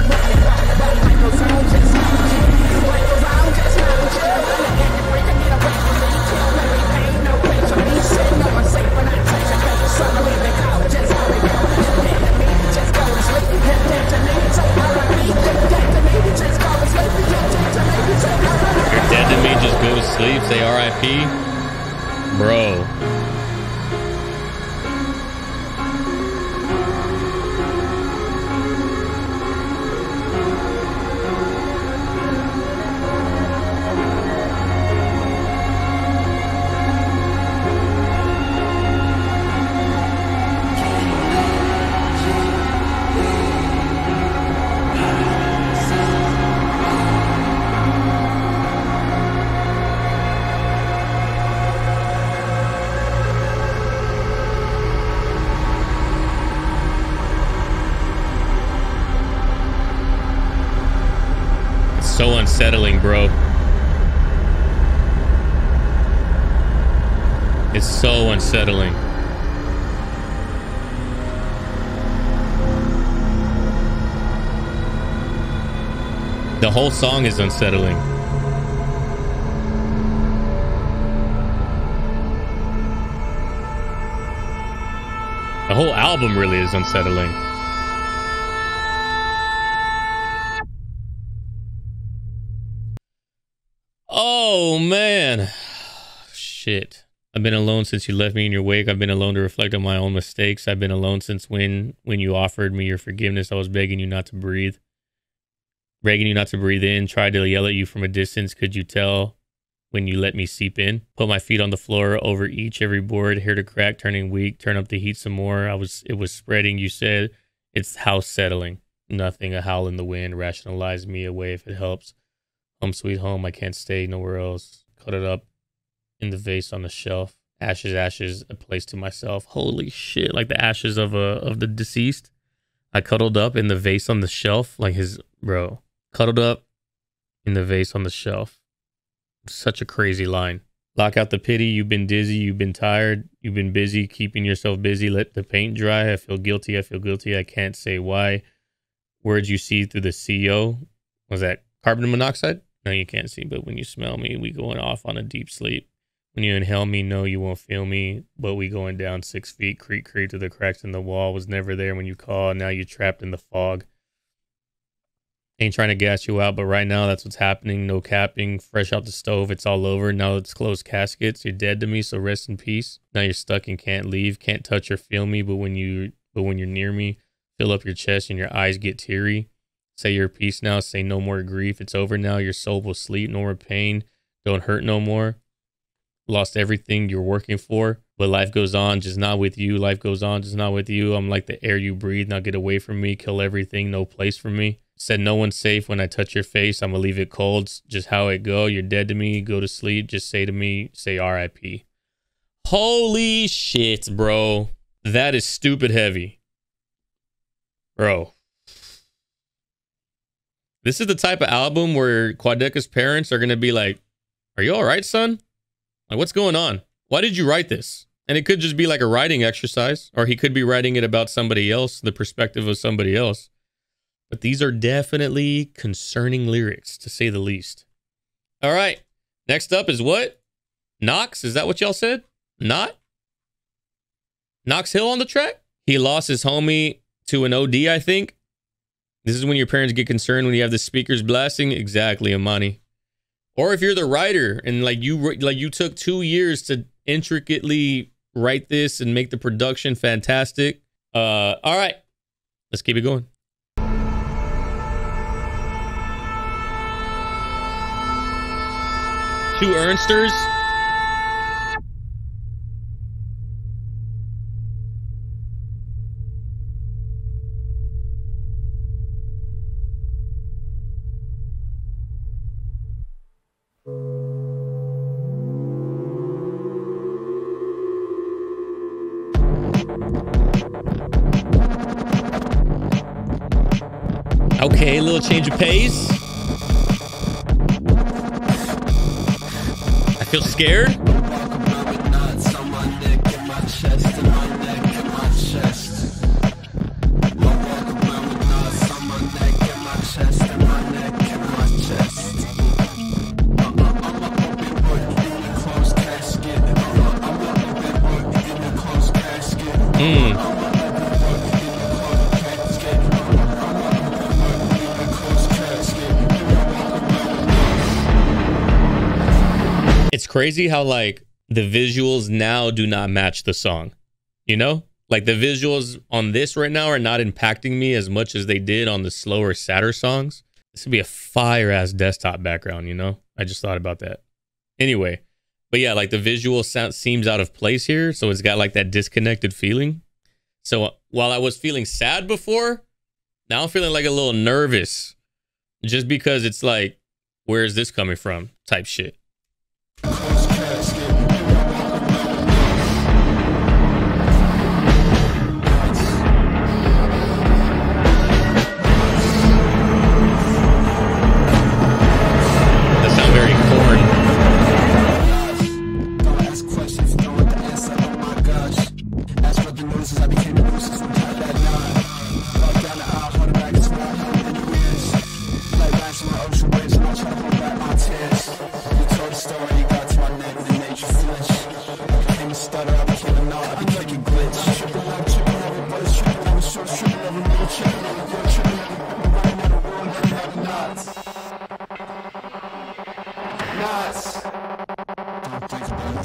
Sleep, say R I P, bro. So unsettling, bro. It's so unsettling. The whole song is unsettling. The whole album really is unsettling. Oh man, shit. I've been alone since you left me in your wake. I've been alone to reflect on my own mistakes. I've been alone since when when you offered me your forgiveness. I was begging you not to breathe. Begging you not to breathe in. Tried to yell at you from a distance. Could you tell when you let me seep in? Put my feet on the floor over each every board. Here to crack, turning weak. Turn up the heat some more. I was it was spreading. You said it's house settling. Nothing. A howl in the wind. Rationalize me away if it helps. Home sweet home. I can't stay nowhere else. Cut it up. In the vase on the shelf, ashes, ashes, a place to myself. Holy shit! Like the ashes of a of the deceased. I cuddled up in the vase on the shelf, like his bro. Cuddled up in the vase on the shelf. Such a crazy line. Lock out the pity. You've been dizzy. You've been tired. You've been busy keeping yourself busy. Let the paint dry. I feel guilty. I feel guilty. I can't say why. Words you see through the C O. Was that carbon monoxide? No, you can't see. But when you smell me, we going off on a deep sleep. When you inhale me, no, you won't feel me, but we going down six feet, creak, creak to the cracks in the wall, was never there when you call, now you're trapped in the fog. Ain't trying to gas you out, but right now that's what's happening, no capping, fresh out the stove, it's all over, now it's closed caskets, you're dead to me, so rest in peace. Now you're stuck and can't leave, can't touch or feel me, but when, you, but when you're near me, fill up your chest and your eyes get teary. Say your peace now, say no more grief, it's over now, your soul will sleep, no more pain, don't hurt no more. Lost everything you're working for, but life goes on, just not with you. Life goes on, just not with you. I'm like the air you breathe. Now get away from me. Kill everything. No place for me. Said no one's safe when I touch your face. I'm gonna leave it cold. Just how it go. You're dead to me. Go to sleep. Just say to me, say R I P. Holy shit, bro. That is stupid heavy. Bro. This is the type of album where Quadeca's parents are gonna be like, are you all right, son? Like, what's going on? Why did you write this? And it could just be like a writing exercise, or he could be writing it about somebody else, the perspective of somebody else. But these are definitely concerning lyrics, to say the least. All right. Next up is what? Knox? Is that what y'all said? Not? Knox Hill on the track? He lost his homie to an O D, I think. This is when your parents get concerned when you have the speakers blasting. Exactly, Amani. Or if you're the writer and like you like you took two years to intricately write this and make the production fantastic. Uh, all right, let's keep it going. Two Ernsters. Okay, a little change of pace. I feel scared. Mm. It's crazy how like the visuals now do not match the song, you know, like the visuals on this right now are not impacting me as much as they did on the slower, sadder songs. This would be a fire ass desktop background, you know, I just thought about that anyway. But yeah, like the visual sound seems out of place here. So it's got like that disconnected feeling. So while I was feeling sad before, now I'm feeling like a little nervous just because it's like, where is this coming from type shit. Hey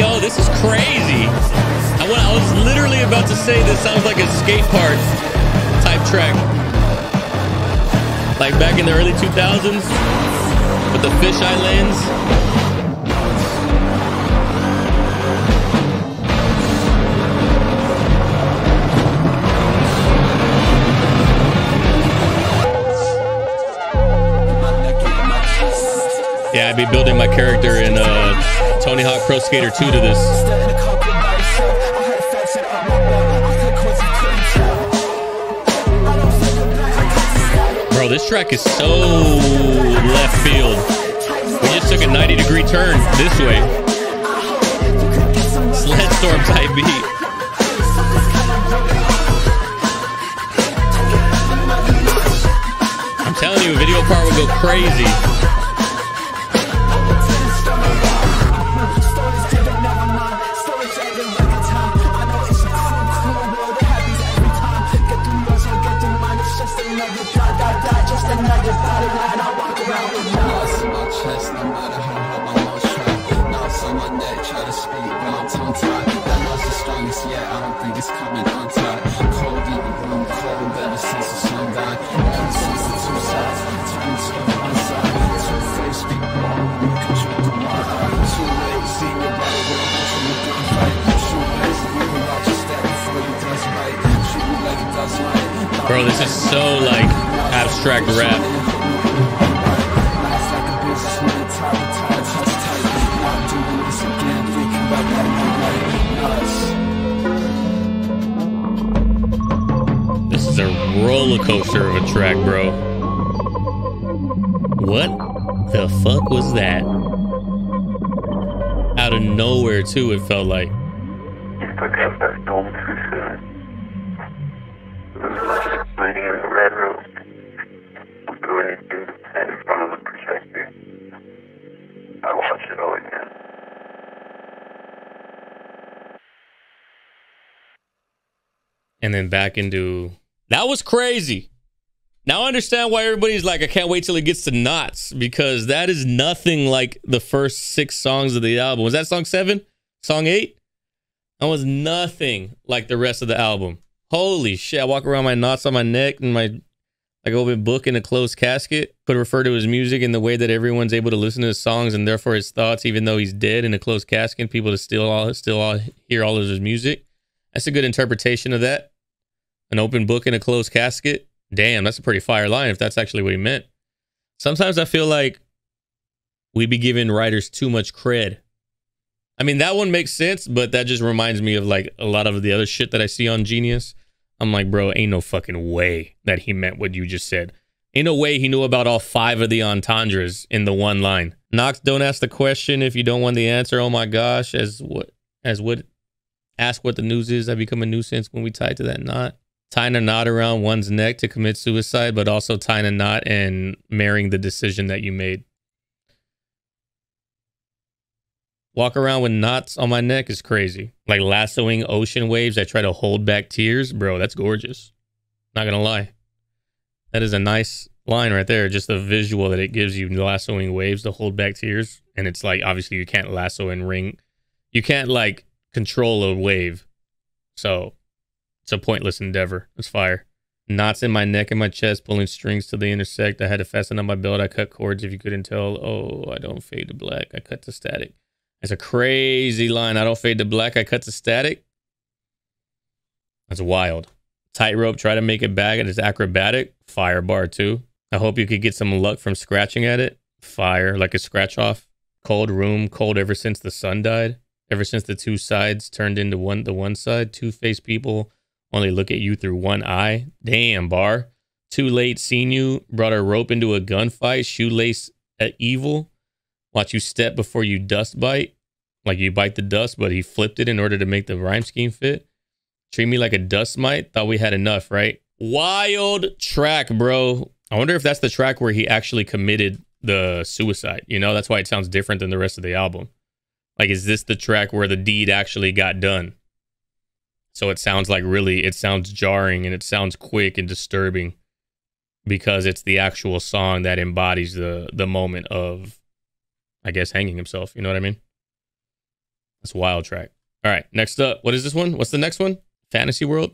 yo, this is crazy. I, want, I was literally about to say this sounds like a skate park type track. Like back in the early two thousands with the fisheye lens. Yeah, I'd be building my character in uh, Tony Hawk Pro Skater two to this. Bro, this track is so left field. We just took a ninety degree turn this way. Sledstorm type beat. I'm telling you, a video part would go crazy. Bro, this is so like abstract rap. Roller coaster of a track, bro. What the fuck was that? Out of nowhere, too, it felt like. And then back into... That was crazy. Now I understand why everybody's like, I can't wait till it gets to Knots, because that is nothing like the first six songs of the album. Was that song seven? Song eight? That was nothing like the rest of the album. Holy shit. I walk around my knots on my neck and my like open book in a closed casket. Could refer to his music in the way that everyone's able to listen to his songs and therefore his thoughts, even though he's dead in a closed casket, people to still all still all hear all of his music. That's a good interpretation of that. An open book in a closed casket. Damn, that's a pretty fire line if that's actually what he meant. Sometimes I feel like we be giving writers too much cred. I mean, that one makes sense, but that just reminds me of like a lot of the other shit that I see on Genius. I'm like, bro, ain't no fucking way that he meant what you just said. Ain't no way he knew about all five of the entendres in the one line. Knox, don't ask the question if you don't want the answer. Oh my gosh, as what, as what, ask what the news is. I become a nuisance when we tie to that knot. Tying a knot around one's neck to commit suicide, but also tying a knot and marrying the decision that you made. Walk around with knots on my neck is crazy. Like lassoing ocean waves, I try to hold back tears. Bro, that's gorgeous. Not gonna lie. That is a nice line right there. Just the visual that it gives you, lassoing waves to hold back tears. And it's like, obviously you can't lasso and ring. You can't like control a wave. So... it's a pointless endeavor. It's fire. Knots in my neck and my chest, pulling strings till they intersect. I had to fasten on my belt. I cut cords, if you couldn't tell. Oh, I don't fade to black. I cut to static. That's a crazy line. I don't fade to black. I cut to static. That's wild. Tightrope, try to make it back. It is acrobatic. Fire bar too. I hope you could get some luck from scratching at it. Fire, like a scratch off. Cold room, cold ever since the sun died. Ever since the two sides turned into one, the one side. Two-faced people only look at you through one eye. Damn, bar. Too late, seen you. Brought a rope into a gunfight. Shoelace at evil. Watch you step before you dust bite. Like you bite the dust, but he flipped it in order to make the rhyme scheme fit. Treat me like a dust mite. Thought we had enough, right? Wild track, bro. I wonder if that's the track where he actually committed the suicide. You know, that's why it sounds different than the rest of the album. Like, is this the track where the deed actually got done? So it sounds like really, it sounds jarring and it sounds quick and disturbing because it's the actual song that embodies the, the moment of, I guess, hanging himself. You know what I mean? That's a wild track. All right, next up. What is this one? What's the next one? Fantasy World?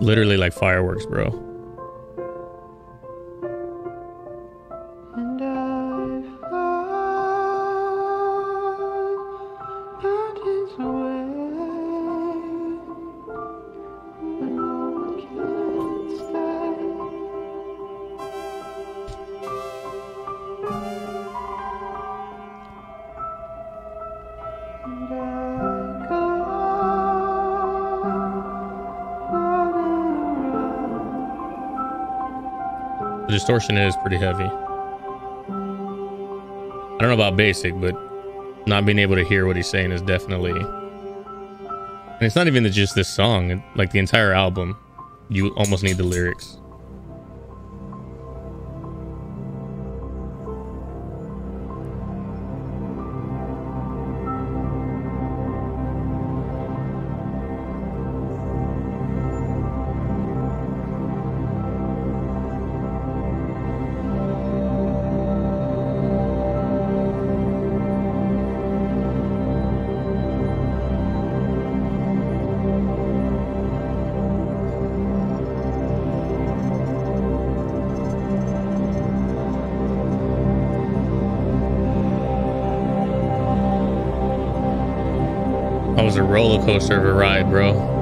Literally like fireworks, bro. Distortion is pretty heavy. I don't know about basic, but not being able to hear what he's saying is definitely... And it's not even just this song, like the entire album. You almost need the lyrics. Roller coaster of a ride, bro.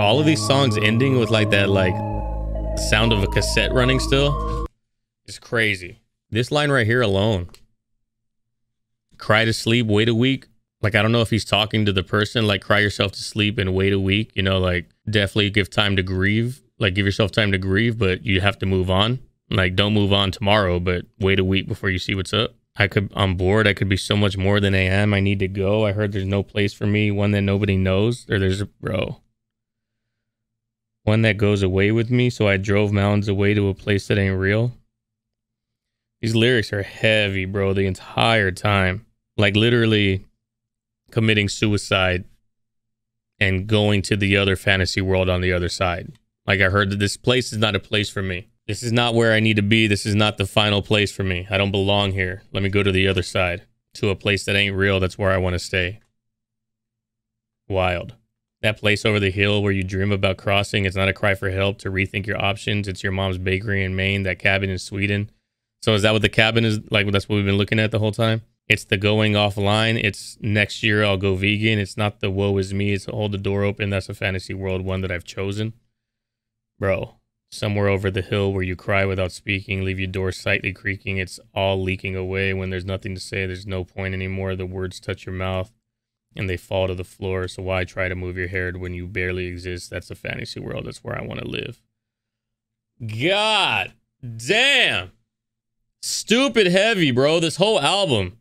All of these songs ending with like that, like sound of a cassette running still is crazy. This line right here alone, cry to sleep, wait a week. Like, I don't know if he's talking to the person, like cry yourself to sleep and wait a week, you know, like definitely give time to grieve, like give yourself time to grieve, but you have to move on. Like, don't move on tomorrow, but wait a week before you see what's up. I could, I'm bored. I could be so much more than I am. I need to go. I heard there's no place for me. One that nobody knows, or there's a bro. One that goes away with me, so I drove mountains away to a place that ain't real. These lyrics are heavy, bro, the entire time. Like literally committing suicide and going to the other fantasy world on the other side. Like, I heard that this place is not a place for me. This is not where I need to be. This is not the final place for me. I don't belong here. Let me go to the other side, to a place that ain't real. That's where I want to stay. Wild. That place over the hill where you dream about crossing, it's not a cry for help to rethink your options. It's your mom's bakery in Maine, that cabin in Sweden. So is that what the cabin is? Like, that's what we've been looking at the whole time? It's the going offline. It's next year I'll go vegan. It's not the woe is me. It's hold the door open. That's a fantasy world, one that I've chosen. Bro, somewhere over the hill where you cry without speaking, leave your door slightly creaking. It's all leaking away when there's nothing to say. There's no point anymore. The words touch your mouth and they fall to the floor, so why try to move your hair when you barely exist? That's a fantasy world. That's where I want to live. God damn. Stupid heavy, bro. This whole album.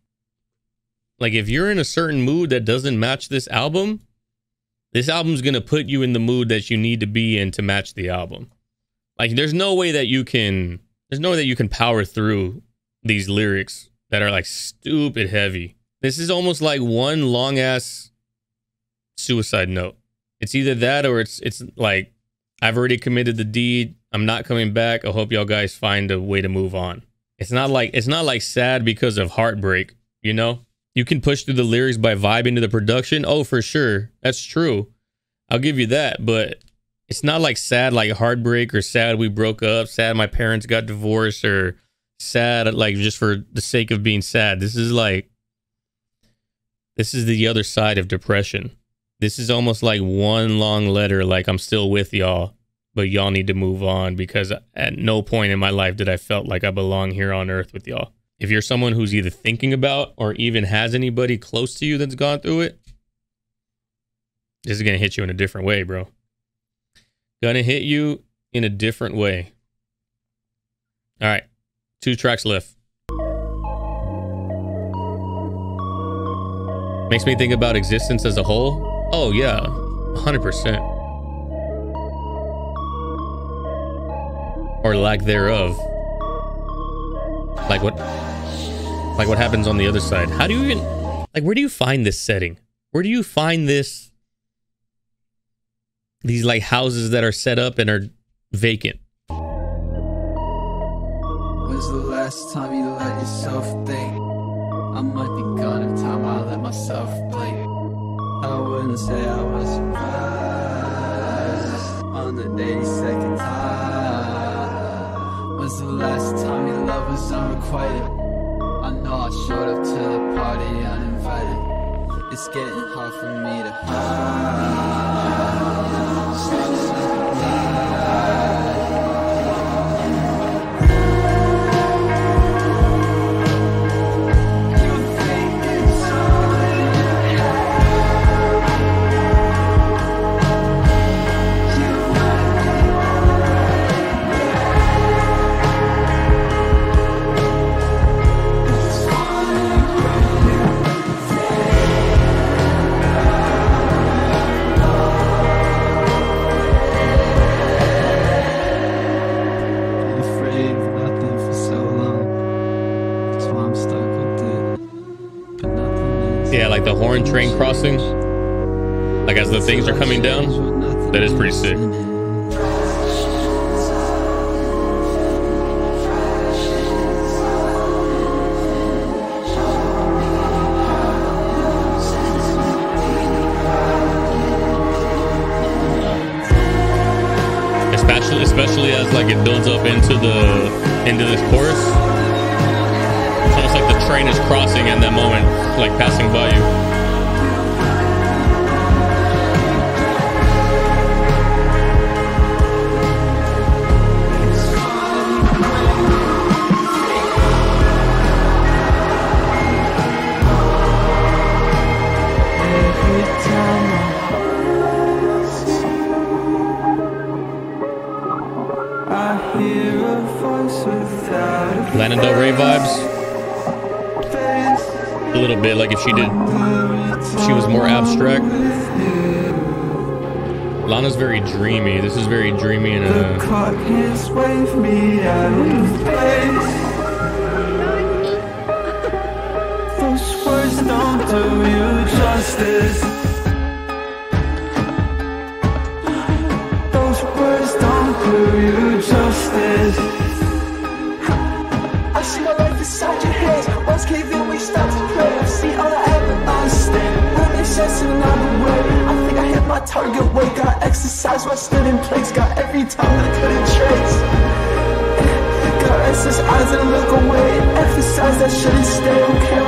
Like, if you're in a certain mood that doesn't match this album, this album's going to put you in the mood that you need to be in to match the album. Like, there's no way that you can, there's no way that you can power through these lyrics that are like stupid heavy. This is almost like one long ass suicide note. It's either that or it's it's like, I've already committed the deed. I'm not coming back. I hope y'all guys find a way to move on. It's not like it's not like sad because of heartbreak, you know? You can push through the lyrics by vibing to the production. Oh, for sure. That's true. I'll give you that, but it's not like sad, like heartbreak, or sad we broke up, sad my parents got divorced, or sad like just for the sake of being sad. This is like, this is the other side of depression. This is almost like one long letter, like, I'm still with y'all, but y'all need to move on, because at no point in my life did I felt like I belong here on earth with y'all. If you're someone who's either thinking about or even has anybody close to you that's gone through it, this is going to hit you in a different way, bro. Going to hit you in a different way. All right. Two tracks left. Makes me think about existence as a whole. Oh, yeah. one hundred percent. Or lack thereof. Like what, like what happens on the other side. How do you even, like, where do you find this setting? Where do you find this, these like houses that are set up and are vacant? When's the last time you let yourself think? I might be gone in time, I let myself think. I wouldn't say I was surprised on the eighty-second time. Was the last time your love was unrequited? I know I showed up to the party uninvited. It's getting hard for me to the horn train crossing, like as the things are coming down. That is pretty sick. Especially, especially as like it builds up into the into this chorus. It's almost like the train is crossing in that moment, like passing by you. Lana Del Rey vibes. A little bit, like if she did, if she was more abstract. Lana's very dreamy. This is very dreamy and uh, those words don't do you justice. Those words don't do you justice. I see my life inside your hands. Once cave in, we start to pray. I see all I ever understand. What makes sense in another way? I think I hit my target weight. Got exercise while stood in place. Got every time I couldn't trace. Got restless eyes and look away. Emphasize that shouldn't stay. Okay,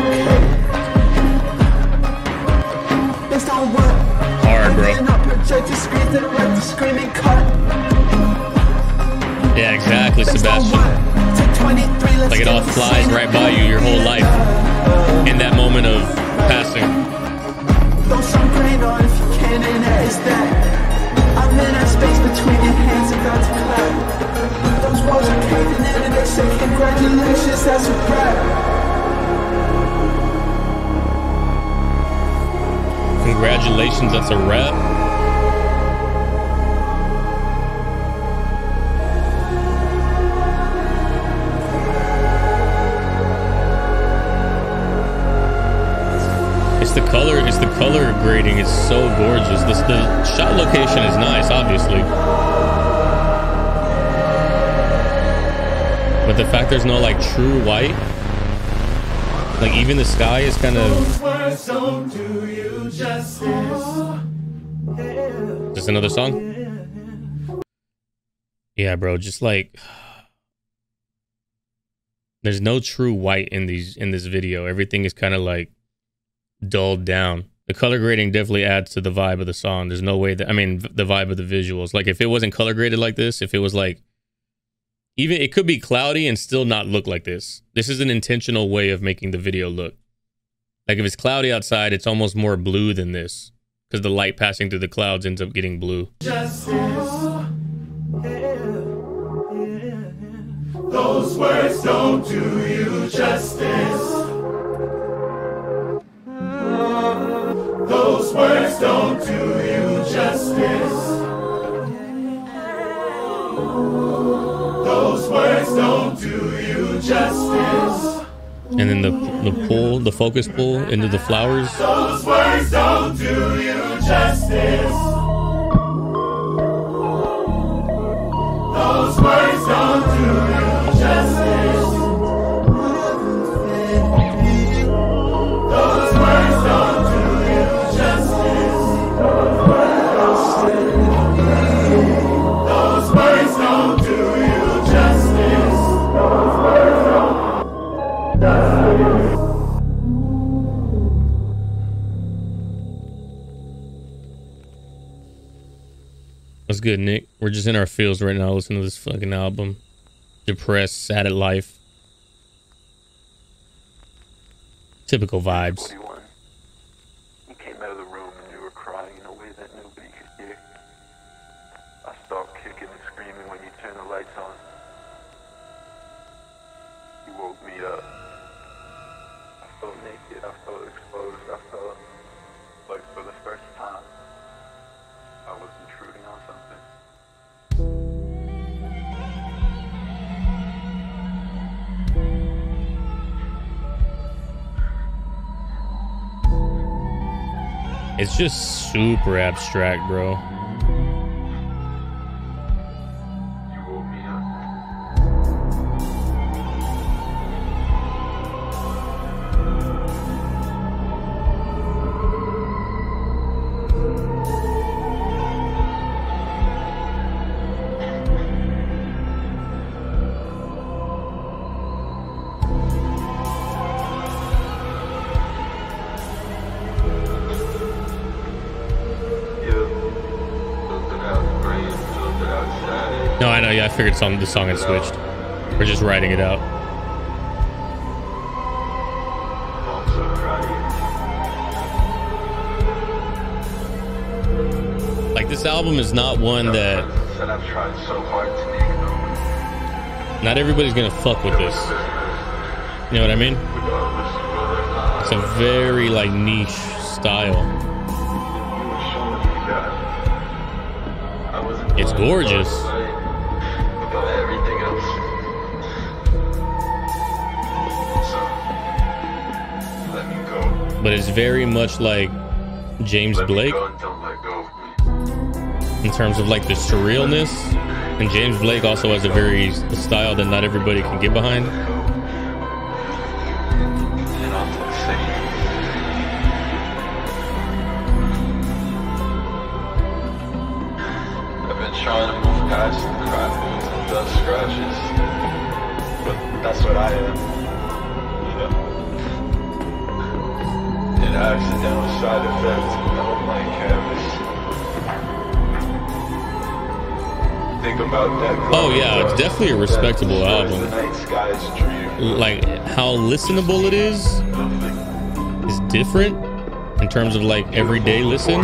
okay. It's not what. Hard, bro. Not projected screens that let the screaming cut. Yeah, exactly, Sebastian. Like it all flies right by you your whole life in that moment of passing. Congratulations, that's a wrap. The color is the color grading is so gorgeous. This the shot location is nice, obviously, but the fact there's no like true white, like even the sky is kind of. Is this another song? Yeah, bro. Just like, there's no true white in these in this video. Everything is kind of like dulled down. The color grading definitely adds to the vibe of the song. There's no way that, I mean, the vibe of the visuals. Like if it wasn't color graded like this, if it was like, even it could be cloudy and still not look like this. This is an intentional way of making the video look. Like if it's cloudy outside, it's almost more blue than this because the light passing through the clouds ends up getting blue. Justice. Yeah, yeah. Those words don't do you justice. Those words don't do you justice. Those words don't do you justice. And then the the pull, the focus pull into the flowers. Those words don't do you justice. Those words don't do you justice. Those words don't. Those words don't do you justice. Those words don't do justice. What's good, Nick? We're just in our fields right now listening to this fucking album. Depressed, sad at life. Typical vibes. It's just super abstract, bro. I figured song, the song had switched. We're just writing it out. Like this album is not one that not everybody's gonna fuck with this. You know what I mean? It's a very like niche style. It's gorgeous. But it's very much like James Blake in terms of like the surrealness, and James Blake also has a very a style that not everybody can get behind. I've been trying to move past the crowd moves and dust scratches, but that's what I am. Accidental side effects of my canvas. Think about that. Oh yeah, it's definitely a respectable album. Like how listenable it is is different in terms of like everyday listen,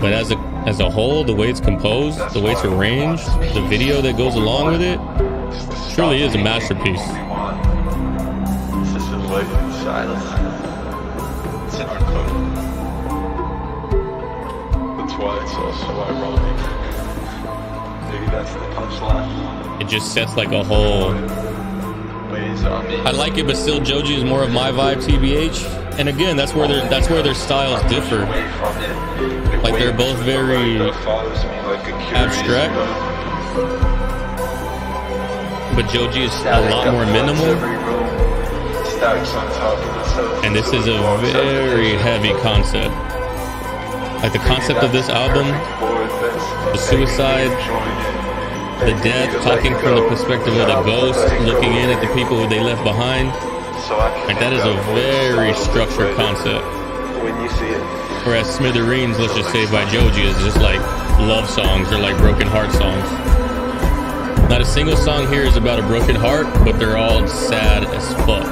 but as a as a whole, the way it's composed, the way it's arranged, the video that goes along with it, truly is a masterpiece. This is life in silence. It just sets like a whole. I like it, but still, Joji is more of my vibe, T B H. And again, that's where their that's where their styles differ. Like they're both very abstract, but Joji is a lot more minimal. And this is a very heavy concept. Like the concept of this album, the suicide, the death, talking from the perspective of the ghost, looking in at the people who they left behind. Like, that is a very structured concept. When you see it. Whereas Smithereens, let's just say by Joji, is just like love songs or like broken heart songs. Not a single song here is about a broken heart, but they're all sad as fuck.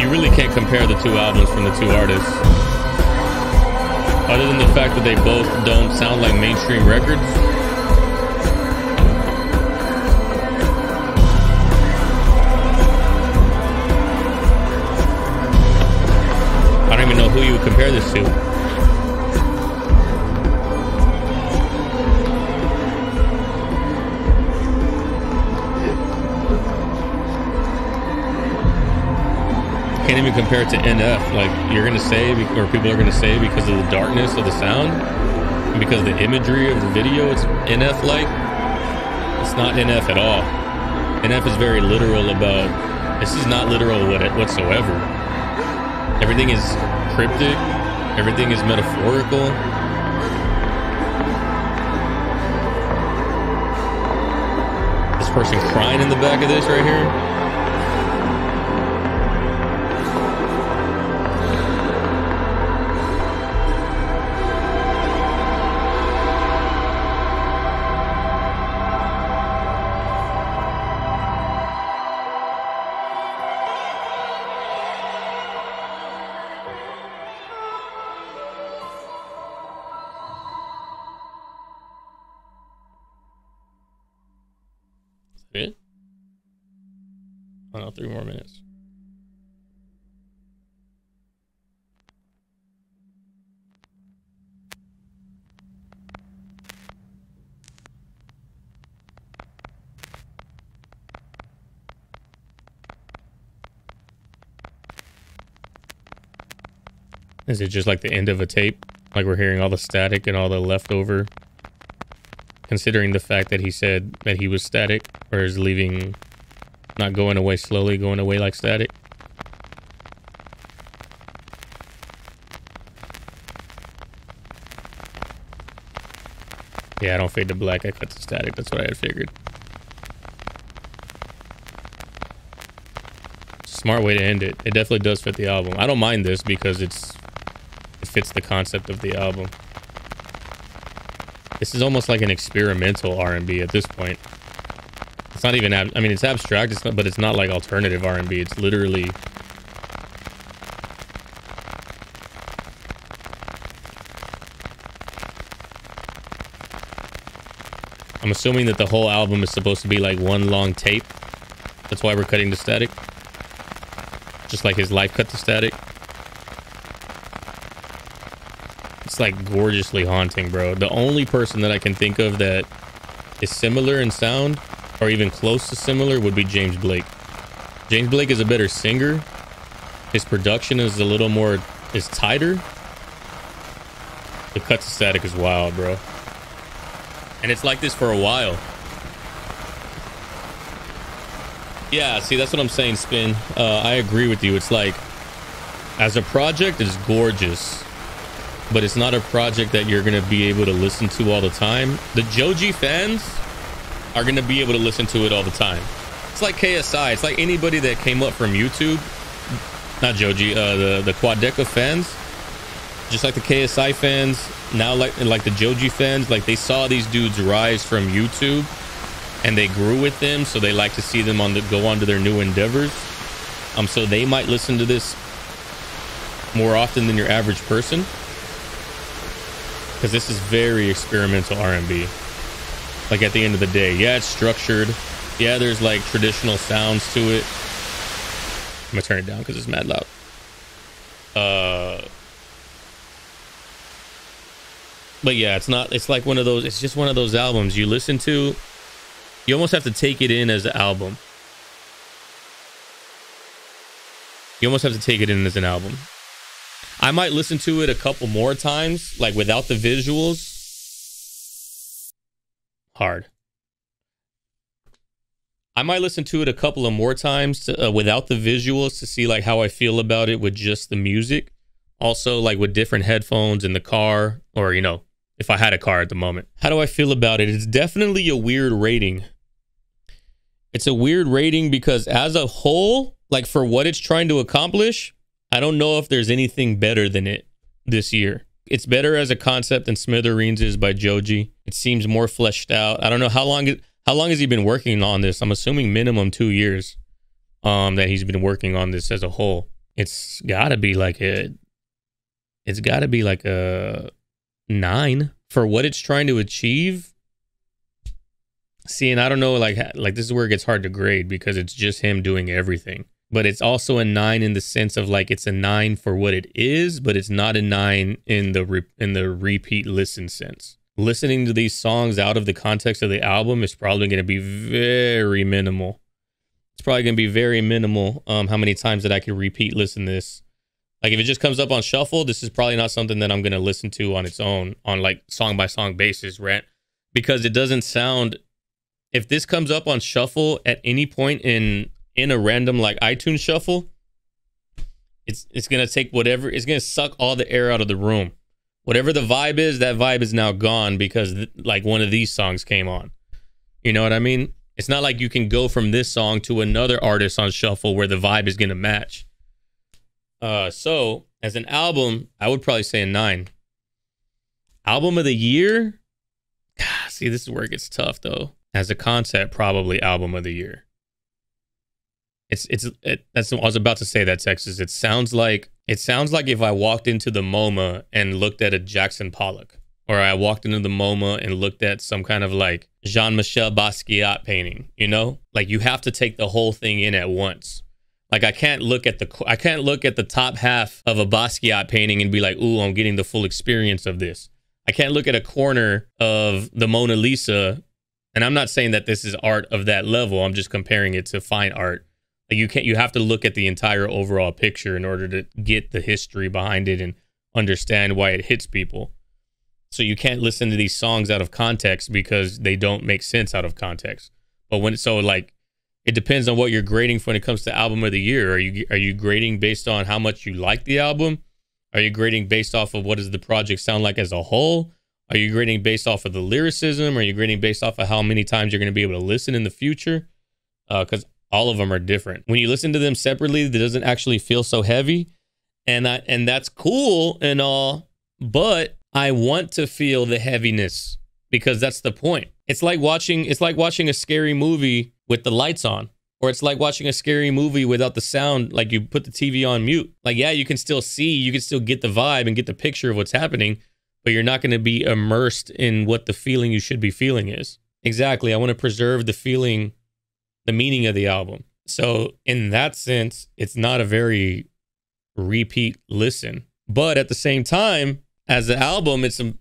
You really can't compare the two albums from the two artists. Other than the fact that they both don't sound like mainstream records. I don't even know who you would compare this to. Can't even compare it to N F. Like, you're gonna say, or people are gonna say, because of the darkness of the sound, and because of the imagery of the video, it's N F like. It's not N F at all. N F is very literal about. This is not literal whatsoever. Everything is cryptic. Everything is metaphorical. This person crying in the back of this right here. Three more minutes. Is it just like the end of a tape? Like we're hearing all the static and all the leftover, considering the fact that he said that he was static, or is leaving... Not going away slowly, going away like static. Yeah, I don't fade to black, I cut to static. That's what I had figured. Smart way to end it. It definitely does fit the album. I don't mind this because it's it fits the concept of the album. This is almost like an experimental R and B at this point. It's not even, ab I mean, it's abstract, it's not, but it's not like alternative R and B. It's literally I'm assuming that the whole album is supposed to be like one long tape. That's why we're cutting to static. Just like his life cut to static. It's like gorgeously haunting, bro. The only person that I can think of that is similar in sound, or even close to similar, would be James Blake. James Blake is a better singer. His production is a little more, is tighter. The cut to static is wild, bro. And it's like this for a while. Yeah, see, that's what I'm saying, Spin. Uh, I agree with you. It's like, as a project, it's gorgeous. But it's not a project that you're going to be able to listen to all the time. The Joji fans are going to be able to listen to it all the time. It's like K S I. It's like anybody that came up from YouTube. Not Joji. Uh, the the Quadeca fans, just like the K S I fans now, like like the Joji fans, like they saw these dudes rise from YouTube, and they grew with them, so they like to see them on the go on to their new endeavors. Um, so they might listen to this more often than your average person, because this is very experimental R and B. Like at the end of the day, yeah, it's structured. Yeah, there's like traditional sounds to it. I'm gonna turn it down because it's mad loud. Uh, but yeah, it's not. It's like one of those. It's just one of those albums you listen to. You almost have to take it in as an album. You almost have to take it in as an album. I might listen to it a couple more times, like without the visuals. Hard. I might listen to it a couple of more times to, uh, without the visuals to see like how I feel about it with just the music, Also, like with different headphones in the car, or, you know, if I had a car at the moment. How do I feel about it? It's definitely a weird rating. It's a weird rating because as a whole, like for what it's trying to accomplish, I don't know if there's anything better than it this year. It's better as a concept than Smithereens is by Joji. It seems more fleshed out. I don't know how long how long has he been working on this? I'm assuming minimum two years um, that he's been working on this as a whole. It's gotta be like a, it's gotta be like a nine for what it's trying to achieve. See, and I don't know, like like this is where it gets hard to grade because it's just him doing everything. But it's also a nine in the sense of like it's a nine for what it is, but it's not a nine in the re in the repeat listen sense. Listening to these songs out of the context of the album is probably going to be very minimal. It's probably going to be very minimal. Um, how many times that I can repeat listen to this? Like if it just comes up on shuffle, this is probably not something that I'm going to listen to on its own on like song by song basis, right? Because it doesn't sound. If this comes up on shuffle at any point in in a random like iTunes shuffle, it's it's gonna take whatever, it's gonna suck all the air out of the room. Whatever the vibe is, that vibe is now gone because th like one of these songs came on. You know what I mean? It's not like you can go from this song to another artist on shuffle where the vibe is gonna match. Uh, so as an album, I would probably say a nine. Album of the year? God, see, this is where it gets tough though. As a concept, probably album of the year. It's it's it, that's I was about to say that Texas. It sounds like it sounds like if I walked into the MoMA and looked at a Jackson Pollock, or I walked into the MoMA and looked at some kind of like Jean-Michel Basquiat painting. You know, like you have to take the whole thing in at once. Like I can't look at the I can't look at the top half of a Basquiat painting and be like, "Ooh, I'm getting the full experience of this." I can't look at a corner of the Mona Lisa, and I'm not saying that this is art of that level. I'm just comparing it to fine art. You can't, you have to look at the entire overall picture in order to get the history behind it and understand why it hits people. So you can't listen to these songs out of context because they don't make sense out of context. But when, so like, it depends on what you're grading for when it comes to album of the year. Are you, are you grading based on how much you like the album? Are you grading based off of what does the project sound like as a whole? Are you grading based off of the lyricism? Are you grading based off of how many times you're going to be able to listen in the future? Uh, 'cause all of them are different. When you listen to them separately, it doesn't actually feel so heavy. And I, and that's cool and all, but I want to feel the heaviness because that's the point. It's like watching, it's like watching a scary movie with the lights on, or it's like watching a scary movie without the sound. Like you put the T V on mute. Like, yeah, you can still see, you can still get the vibe and get the picture of what's happening, but you're not going to be immersed in what the feeling you should be feeling is. Exactly. I want to preserve the feeling, the meaning of the album. So in that sense, it's not a very repeat listen. But at the same time, as an album, it's a,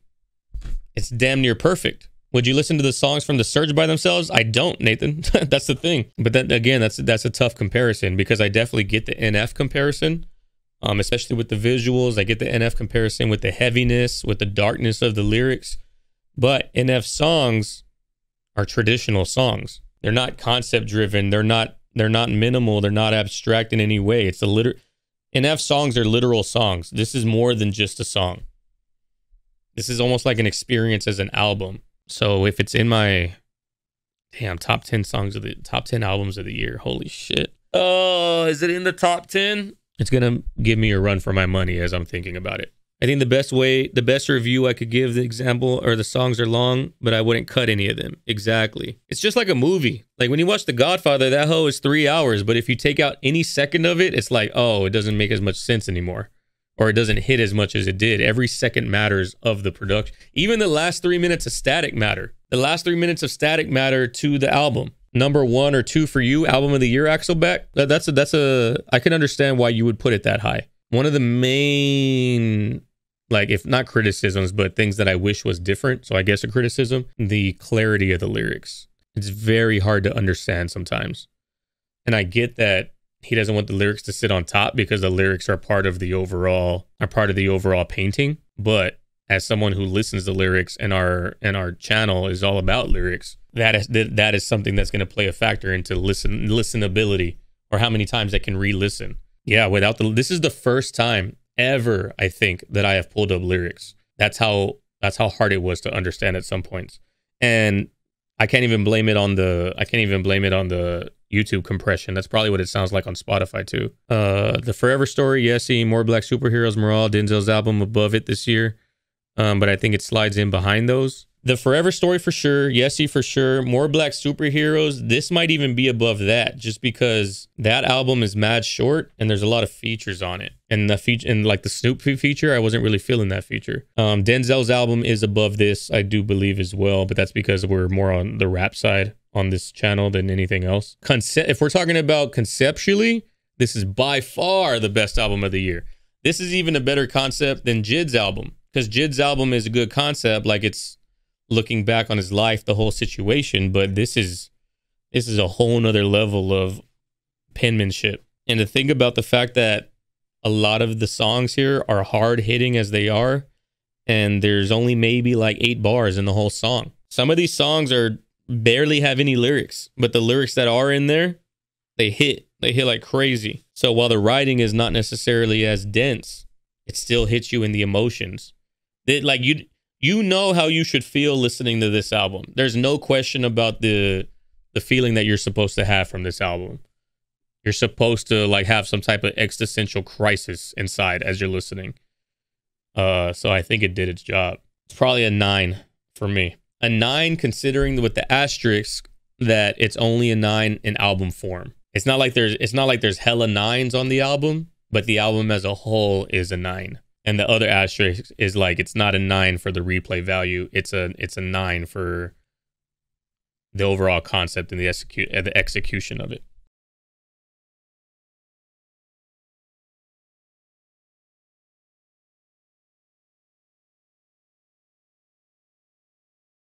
it's damn near perfect. Would you listen to the songs from The Surge by themselves? I don't, Nathan. That's the thing. But then again, that's that's a tough comparison because I definitely get the N F comparison, um, especially with the visuals. I get the N F comparison with the heaviness, with the darkness of the lyrics. But N F songs are traditional songs. They're not concept driven. They're not, they're not minimal. They're not abstract in any way. It's a literal, N F songs are literal songs. This is more than just a song. This is almost like an experience as an album. So if it's in my, damn, top ten songs of the top ten albums of the year, holy shit. Oh, is it in the top ten? It's going to give me a run for my money as I'm thinking about it. I think the best way, the best review I could give the example or the songs are long, but I wouldn't cut any of them. Exactly. It's just like a movie. Like when you watch The Godfather, that hoe is three hours. But if you take out any second of it, it's like, oh, it doesn't make as much sense anymore. Or it doesn't hit as much as it did. Every second matters of the production. Even the last three minutes of static matter. The last three minutes of static matter to the album. Number one or two for you, album of the year, Axel Beck. That's a, that's a, I can understand why you would put it that high. One of the main, like if not criticisms, but things that I wish was different. So I guess a criticism, the clarity of the lyrics. It's very hard to understand sometimes. And I get that he doesn't want the lyrics to sit on top because the lyrics are part of the overall, are part of the overall painting. But as someone who listens to lyrics and our, and our channel is all about lyrics, that is, that is something that's going to play a factor into listen, listenability or how many times I can re-listen. Yeah, without the, this is the first time ever, I think, that I have pulled up lyrics. That's how that's how hard it was to understand at some points. And I can't even blame it on the I can't even blame it on the YouTube compression. That's probably what it sounds like on Spotify too. Uh, The Forever Story, yes, seeing more black superheroes, Morale, Denzel's album above it this year. Um, but I think it slides in behind those. The Forever Story for sure, Yesy for sure, more black superheroes. This might even be above that, just because that album is mad short and there's a lot of features on it. And the feature, and like the Snoop feature, I wasn't really feeling that feature. Um, Denzel's album is above this, I do believe as well, but that's because we're more on the rap side on this channel than anything else. Concept, if we're talking about conceptually, this is by far the best album of the year. This is even a better concept than Jid's album, because Jid's album is a good concept, like it's looking back on his life, the whole situation, but this is this is a whole nother level of penmanship. And to think about the fact that a lot of the songs here are hard hitting as they are, and there's only maybe like eight bars in the whole song. Some of these songs are barely have any lyrics, but the lyrics that are in there, they hit. They hit like crazy. So while the writing is not necessarily as dense, it still hits you in the emotions. It, like you You know how you should feel listening to this album. There's no question about the the feeling that you're supposed to have from this album. You're supposed to like have some type of existential crisis inside as you're listening. Uh, so I think it did its job. It's probably a nine for me. A nine, considering with the asterisk that it's only a nine in album form. It's not like there's it's not like there's hella nines on the album, but the album as a whole is a nine. And the other asterisk is like, it's not a nine for the replay value. It's a it's a nine for the overall concept and the execute the execution of it.